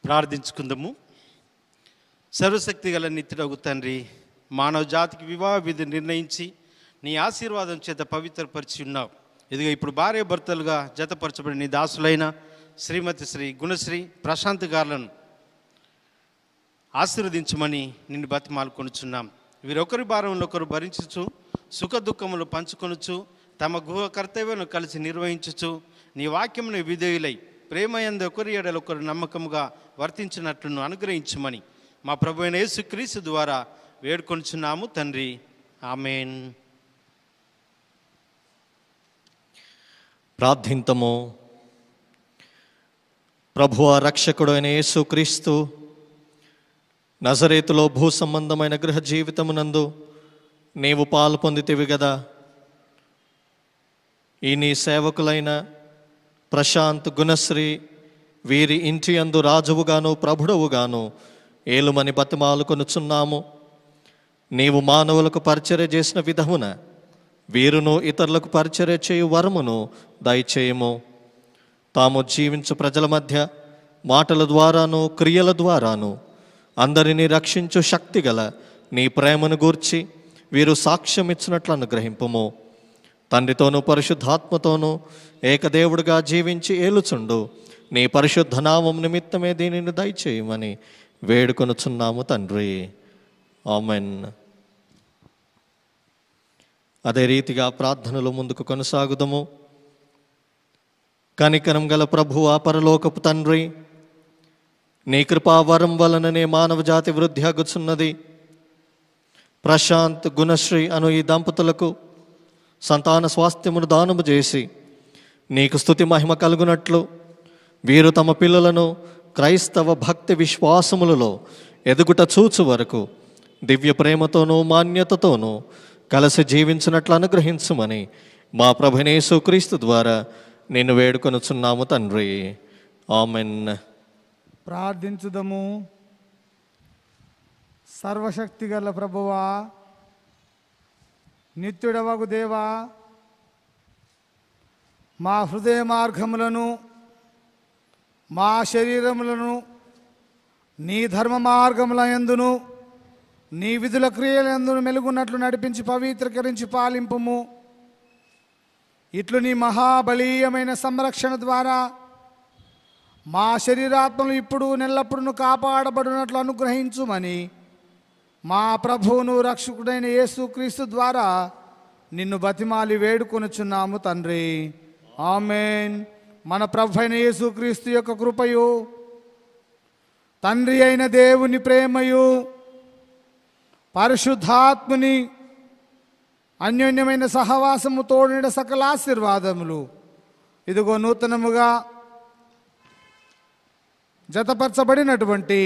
ప్రార్థించుకుందాము. సర్వశక్తి గల నిత్యుడగు తండ్రి, మానవ జాతికి వివాహ విధి నిర్ణయించి నీ ఆశీర్వాదం చేత పవిత్రపరిచి ఉన్నావు. ఇదిగో ఇప్పుడు భార్య భర్తలుగా జతపరచబడి నీ దాసులైన శ్రీమతి శ్రీ గుణశ్రీ ప్రశాంత్ గారులను ఆశీర్వదించమని నిన్ను బతిమాలు కొనుచున్నాం. వీరొకరి భారంలో ఒకరు భరించుచు, సుఖ దుఃఖములు పంచుకొనుచు, తమ గృహ కర్తవ్యాలను కలిసి నిర్వహించుచు, నీ వాక్యమును విధేయులై ప్రేమయందు ఒకరి ఎడల ఒకరు నమ్మకముగా వర్తించినట్లును అనుగ్రహించమని మా ప్రభువైన యేసుక్రీస్తు ద్వారా వేడుకొనుచున్నాము తండ్రి, ఆమెన్. ప్రార్థింతము. ప్రభువా, రక్షకుడైన యేసుక్రీస్తు నజరేతులో భూ సంబంధమైన గృహ జీవితమునందు నీవు పాలు పొందితివి కదా. ఈ నీ సేవకులైన ప్రశాంత్, గుణశ్రీ వీరి ఇంటి అందు రాజువుగాను ప్రభుడవుగాను ఏలుమని బతిమాలు కొనుచున్నాము. నీవు మానవులకు పరిచర్య చేసిన విధమున వీరును ఇతరులకు పరిచర్య చేయు వరమును దయచేయము. తాము జీవించు ప్రజల మధ్య మాటల ద్వారాను క్రియల ద్వారాను అందరినీ రక్షించు శక్తి గల నీ ప్రేమను గూర్చి వీరు సాక్ష్యం ఇచ్చినట్లు అనుగ్రహింపుము. తండ్రితోనూ పరిశుద్ధాత్మతోనూ ఏకదేవుడిగా జీవించి ఏలుచుండు నీ పరిశుద్ధ నామం నిమిత్తమే దీనిని దయచేయమని వేడుకొనుచున్నాము తండ్రి, ఆమెన్. అదే రీతిగా ప్రార్థనలు ముందుకు కొనసాగుదము. కనికరం గల ప్రభువా, పరలోకపు తండ్రి, నీ కృపావరం వలననే మానవ జాతి వృద్ధి అగుచున్నది. ప్రశాంత్, గుణశ్రీ అను ఈ దంపతులకు సంతాన స్వాస్థ్యమును దానము చేసి నీకు స్తుతి మహిమ కలుగునట్లు వీరు తమ పిల్లలను క్రైస్తవ భక్తి విశ్వాసములలో ఎదుగుట చూచు వరకు దివ్య ప్రేమతోనూ మాన్యతతోనూ కలిసి జీవించినట్లు అనుగ్రహించుమని మా ప్రభువైన యేసుక్రీస్తు ద్వారా నిన్ను వేడుకొనుచున్నాము తండ్రి, ఆమెన్. ప్రార్థించుదము. సర్వశక్తి గల ప్రభువా, నిత్యుడవగు దేవా, మా హృదయ మార్గములను మా శరీరములను నీ ధర్మ మార్గముల యందును నీ విధుల క్రియలందును మెలుగున్నట్లు నడిపించి పవిత్రీకరించి పాలింపుము. ఇట్లు నీ మహాబలీయమైన సంరక్షణ ద్వారా మా శరీరాత్మలు ఇప్పుడు నెల్లప్పుడూ కాపాడబడినట్లు అనుగ్రహించుమని మా ప్రభువును రక్షకుడైన యేసుక్రీస్తు ద్వారా నిన్ను బతిమాలి వేడుకొనుచున్నాము తండ్రి, ఆమెన్. మన ప్రభువైన యేసుక్రీస్తు యొక్క కృపయు, తండ్రి అయిన దేవుని ప్రేమయు, పరిశుద్ధాత్ముని అన్యోన్యమైన సహవాసము తోడిన సకల ఆశీర్వాదములు ఇదిగో నూతనముగా జతపరచబడినటువంటి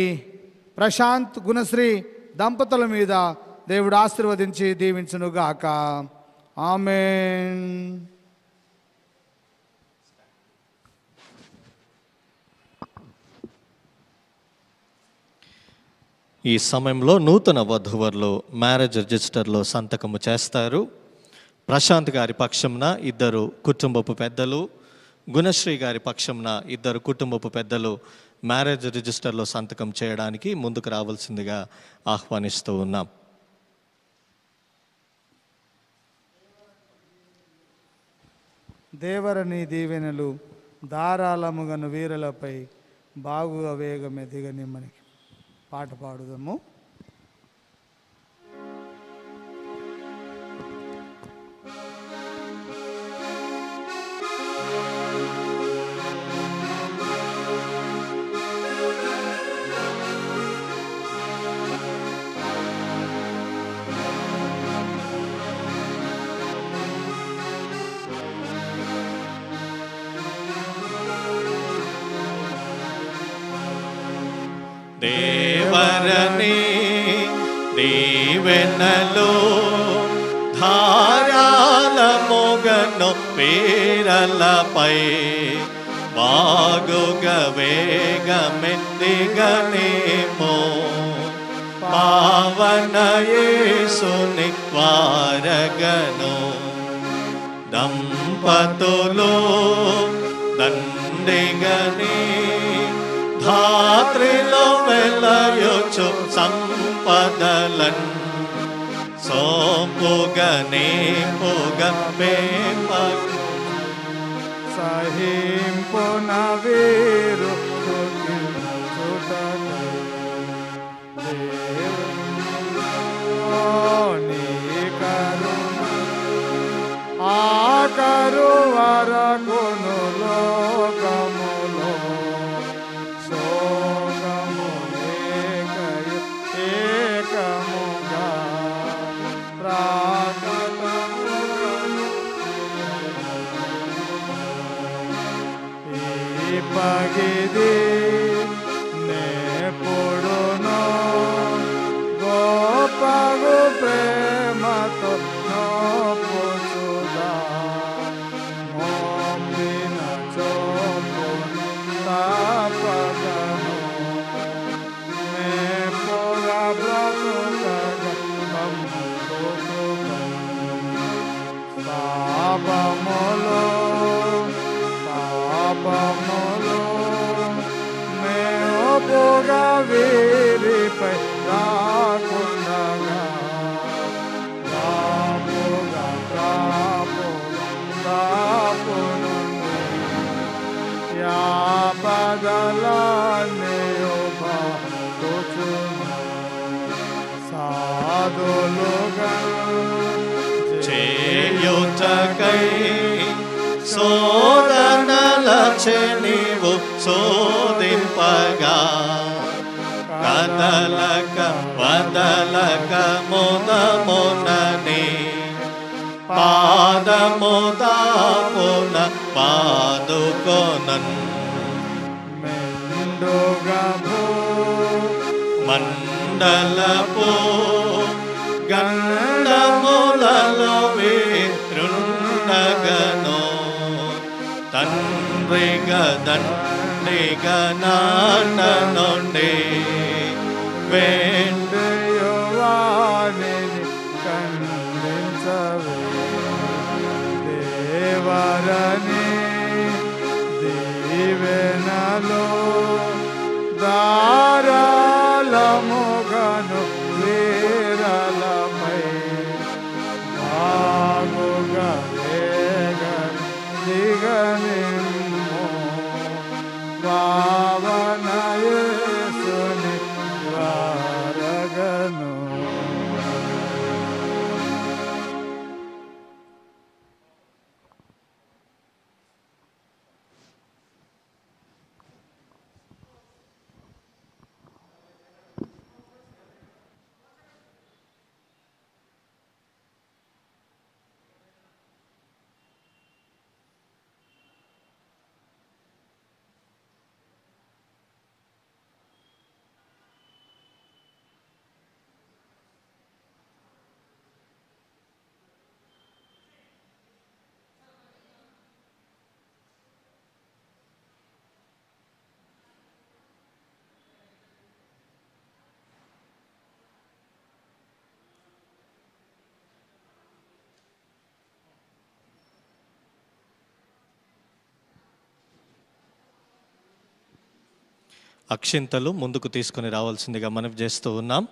ప్రశాంత్, గుణశ్రీ దంపతుల మీద దేవుడు ఆశీర్వదించి దీవించునుగాక, ఆమెన్. ఈ సమయంలో నూతన వధువర్లు మ్యారేజ్ రిజిస్టర్లో సంతకము చేస్తారు. ప్రశాంత్ గారి పక్షంన ఇద్దరు కుటుంబపు పెద్దలు, గుణశ్రీ గారి పక్షంన ఇద్దరు కుటుంబపు పెద్దలు మ్యారేజ్ రిజిస్టర్లో సంతకం చేయడానికి ముందుకు రావాల్సిందిగా ఆహ్వానిస్తూ ఉన్నాం. దేవరని దీవెనలు ధారాళముగను వీరులపై బాగుగా వేగమే దిగని మనకి పాట పాడుదాము. దేవరని దీవెనలు ధారాళముగను వీరులపై బాగుగా వేగమే దిగనేమో పావన యేసుని వారగను దంపతులు దండిగనే ధాత్రిలో వెలయొచ్చు సంపదలన్ సోపుగనే పోగమే పగ సాహిం పునవేరు आकरो वारा कोनो लोकमुलो सोगमुने कय एकमुगा प्राकतमुलो ई पगिदे ने पोडोनो गोपागो प्रेमतो Sodanalatchenivu sodimpaga kadalaka vadalaka modamonane padamodapona padukonan mendogabhu mandalapo gandamolalovi rundagano तन्वेगदन निगनाननोंडे वेंडयोवाने कंदिंचवे देवारने देवेनलो दारालमुगनु वेरालमै भागुगा निगनिमो भावनाये सुनि वारगनो అక్షింతలు ముందుకు తీసుకొని రావాల్సిందిగా మనవి చేస్తూ ఉన్నాం.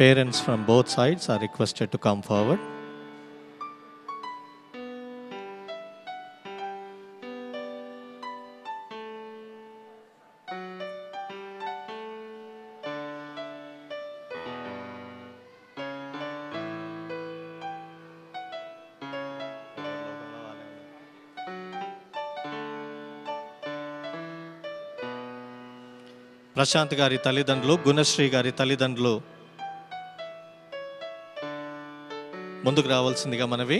Parents from both sides are requested to come forward. Prashanth గారి తల్లిదండ్రులు, గుణశ్రీ గారి తల్లిదండ్రులు ముందుకు రావాల్సిందిగా మనవి.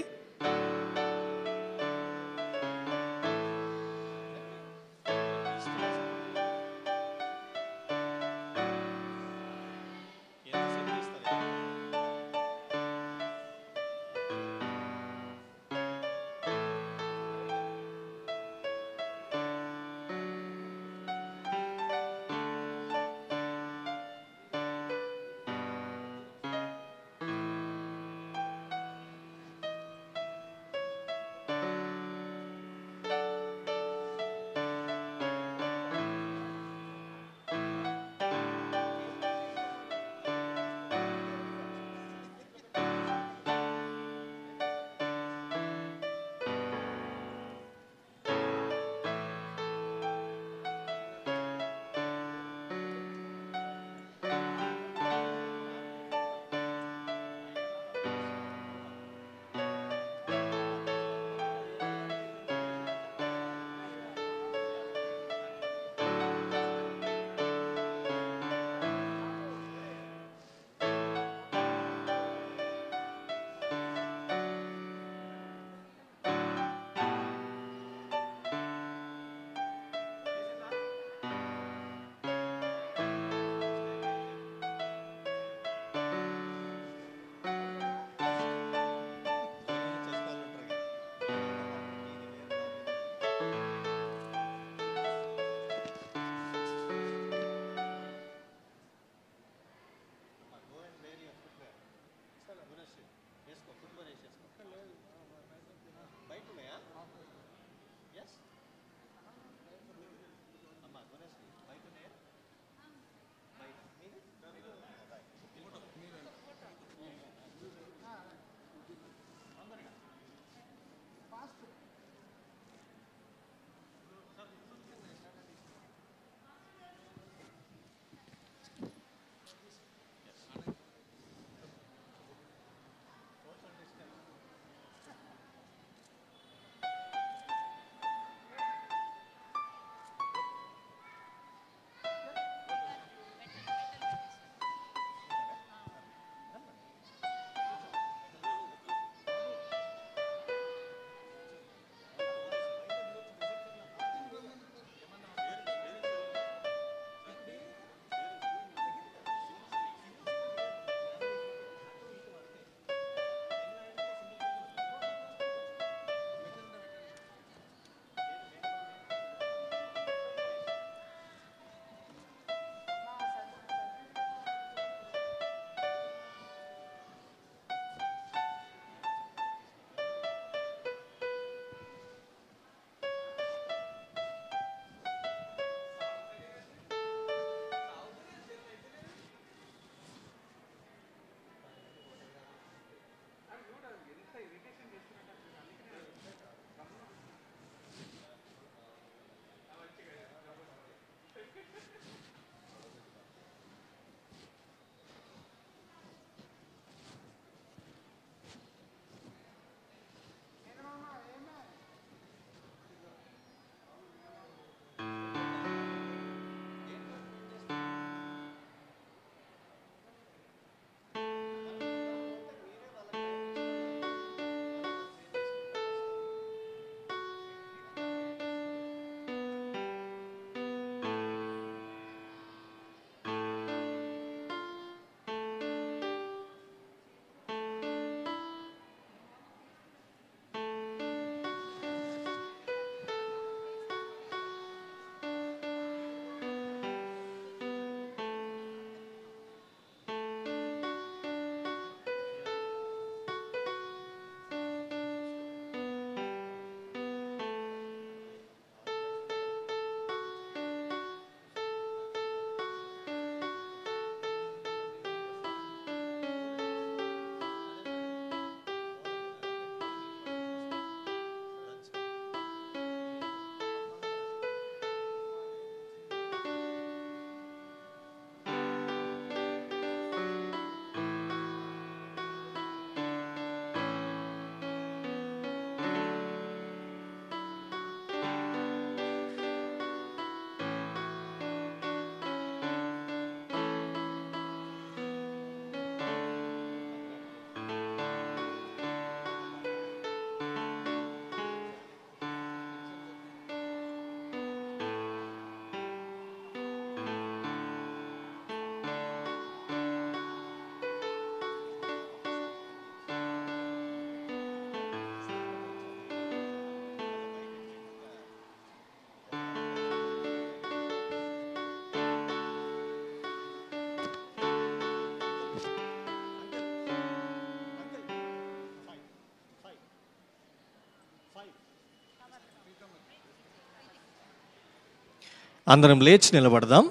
అందరం లేచి నిలబడదాం.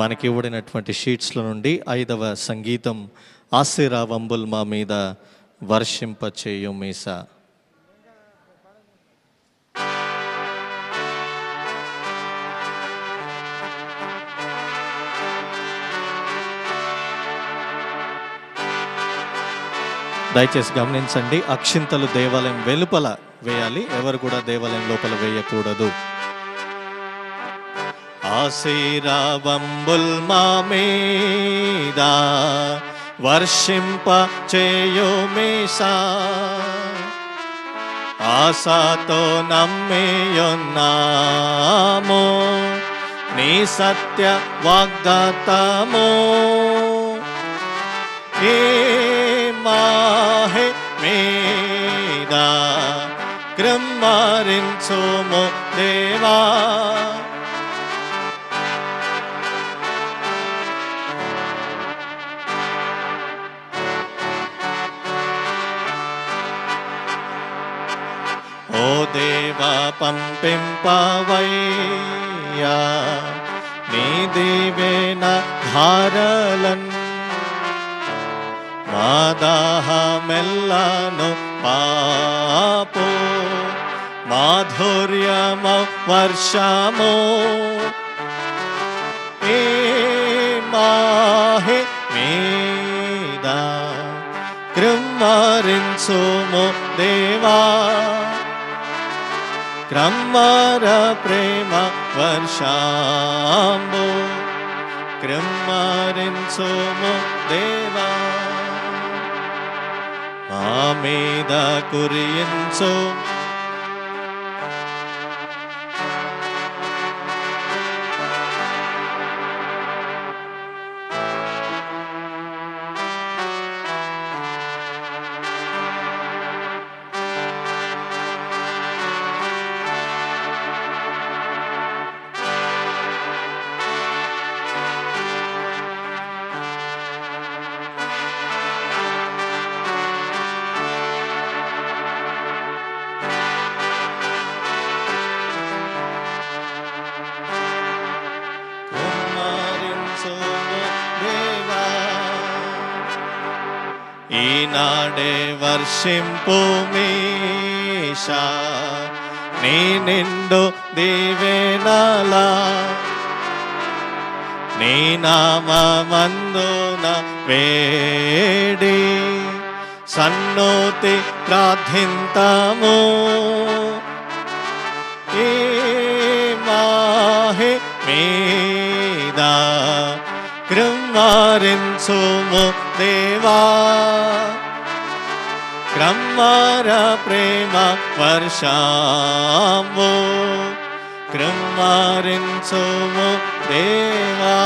మనకి ఇవ్వబడినటువంటి షీట్స్లో నుండి 5వ సంగీతం ఆశీర్వాదంబుల్ మా మీద వర్షింపచేయు మీసా. దయచేసి గమనించండి, అక్షింతలు దేవాలయం వెలుపల వేయాలి, ఎవరు కూడా దేవాలయం లోపల వేయకూడదు. ఆశీర్వాదంబుల్ మా మీద వర్షింప చేయుమీసా, ఆశతో నమ్మియున్నాము నీ సత్య వాగ్దాతము. ఏ మాహే మీద కృమ్మరించుము దేవా, ఓ దేవా పంపింపవయ్యా నీ దివ్యన ధారలన్, మా దాహమెల్లను పాపు మాధుర్యము వర్షము. ఏ మాహే మీద కృమ్మరించుము దేవా, క్రమ్మర ప్రేమ వర్షాంబు క్రమ్మరించుము దేవా. మా మీద కురియించు వర్షింపుమీసా నీ నిండు దీవెనల, నీ నామమందున వేడి సన్నోతి ప్రార్థింతాము. ఏ మాహే మీద కృమ్మరించుము దేవా, క్రమ్మర ప్రేమ వర్షాంబు క్రమ్మరించుము దేవా.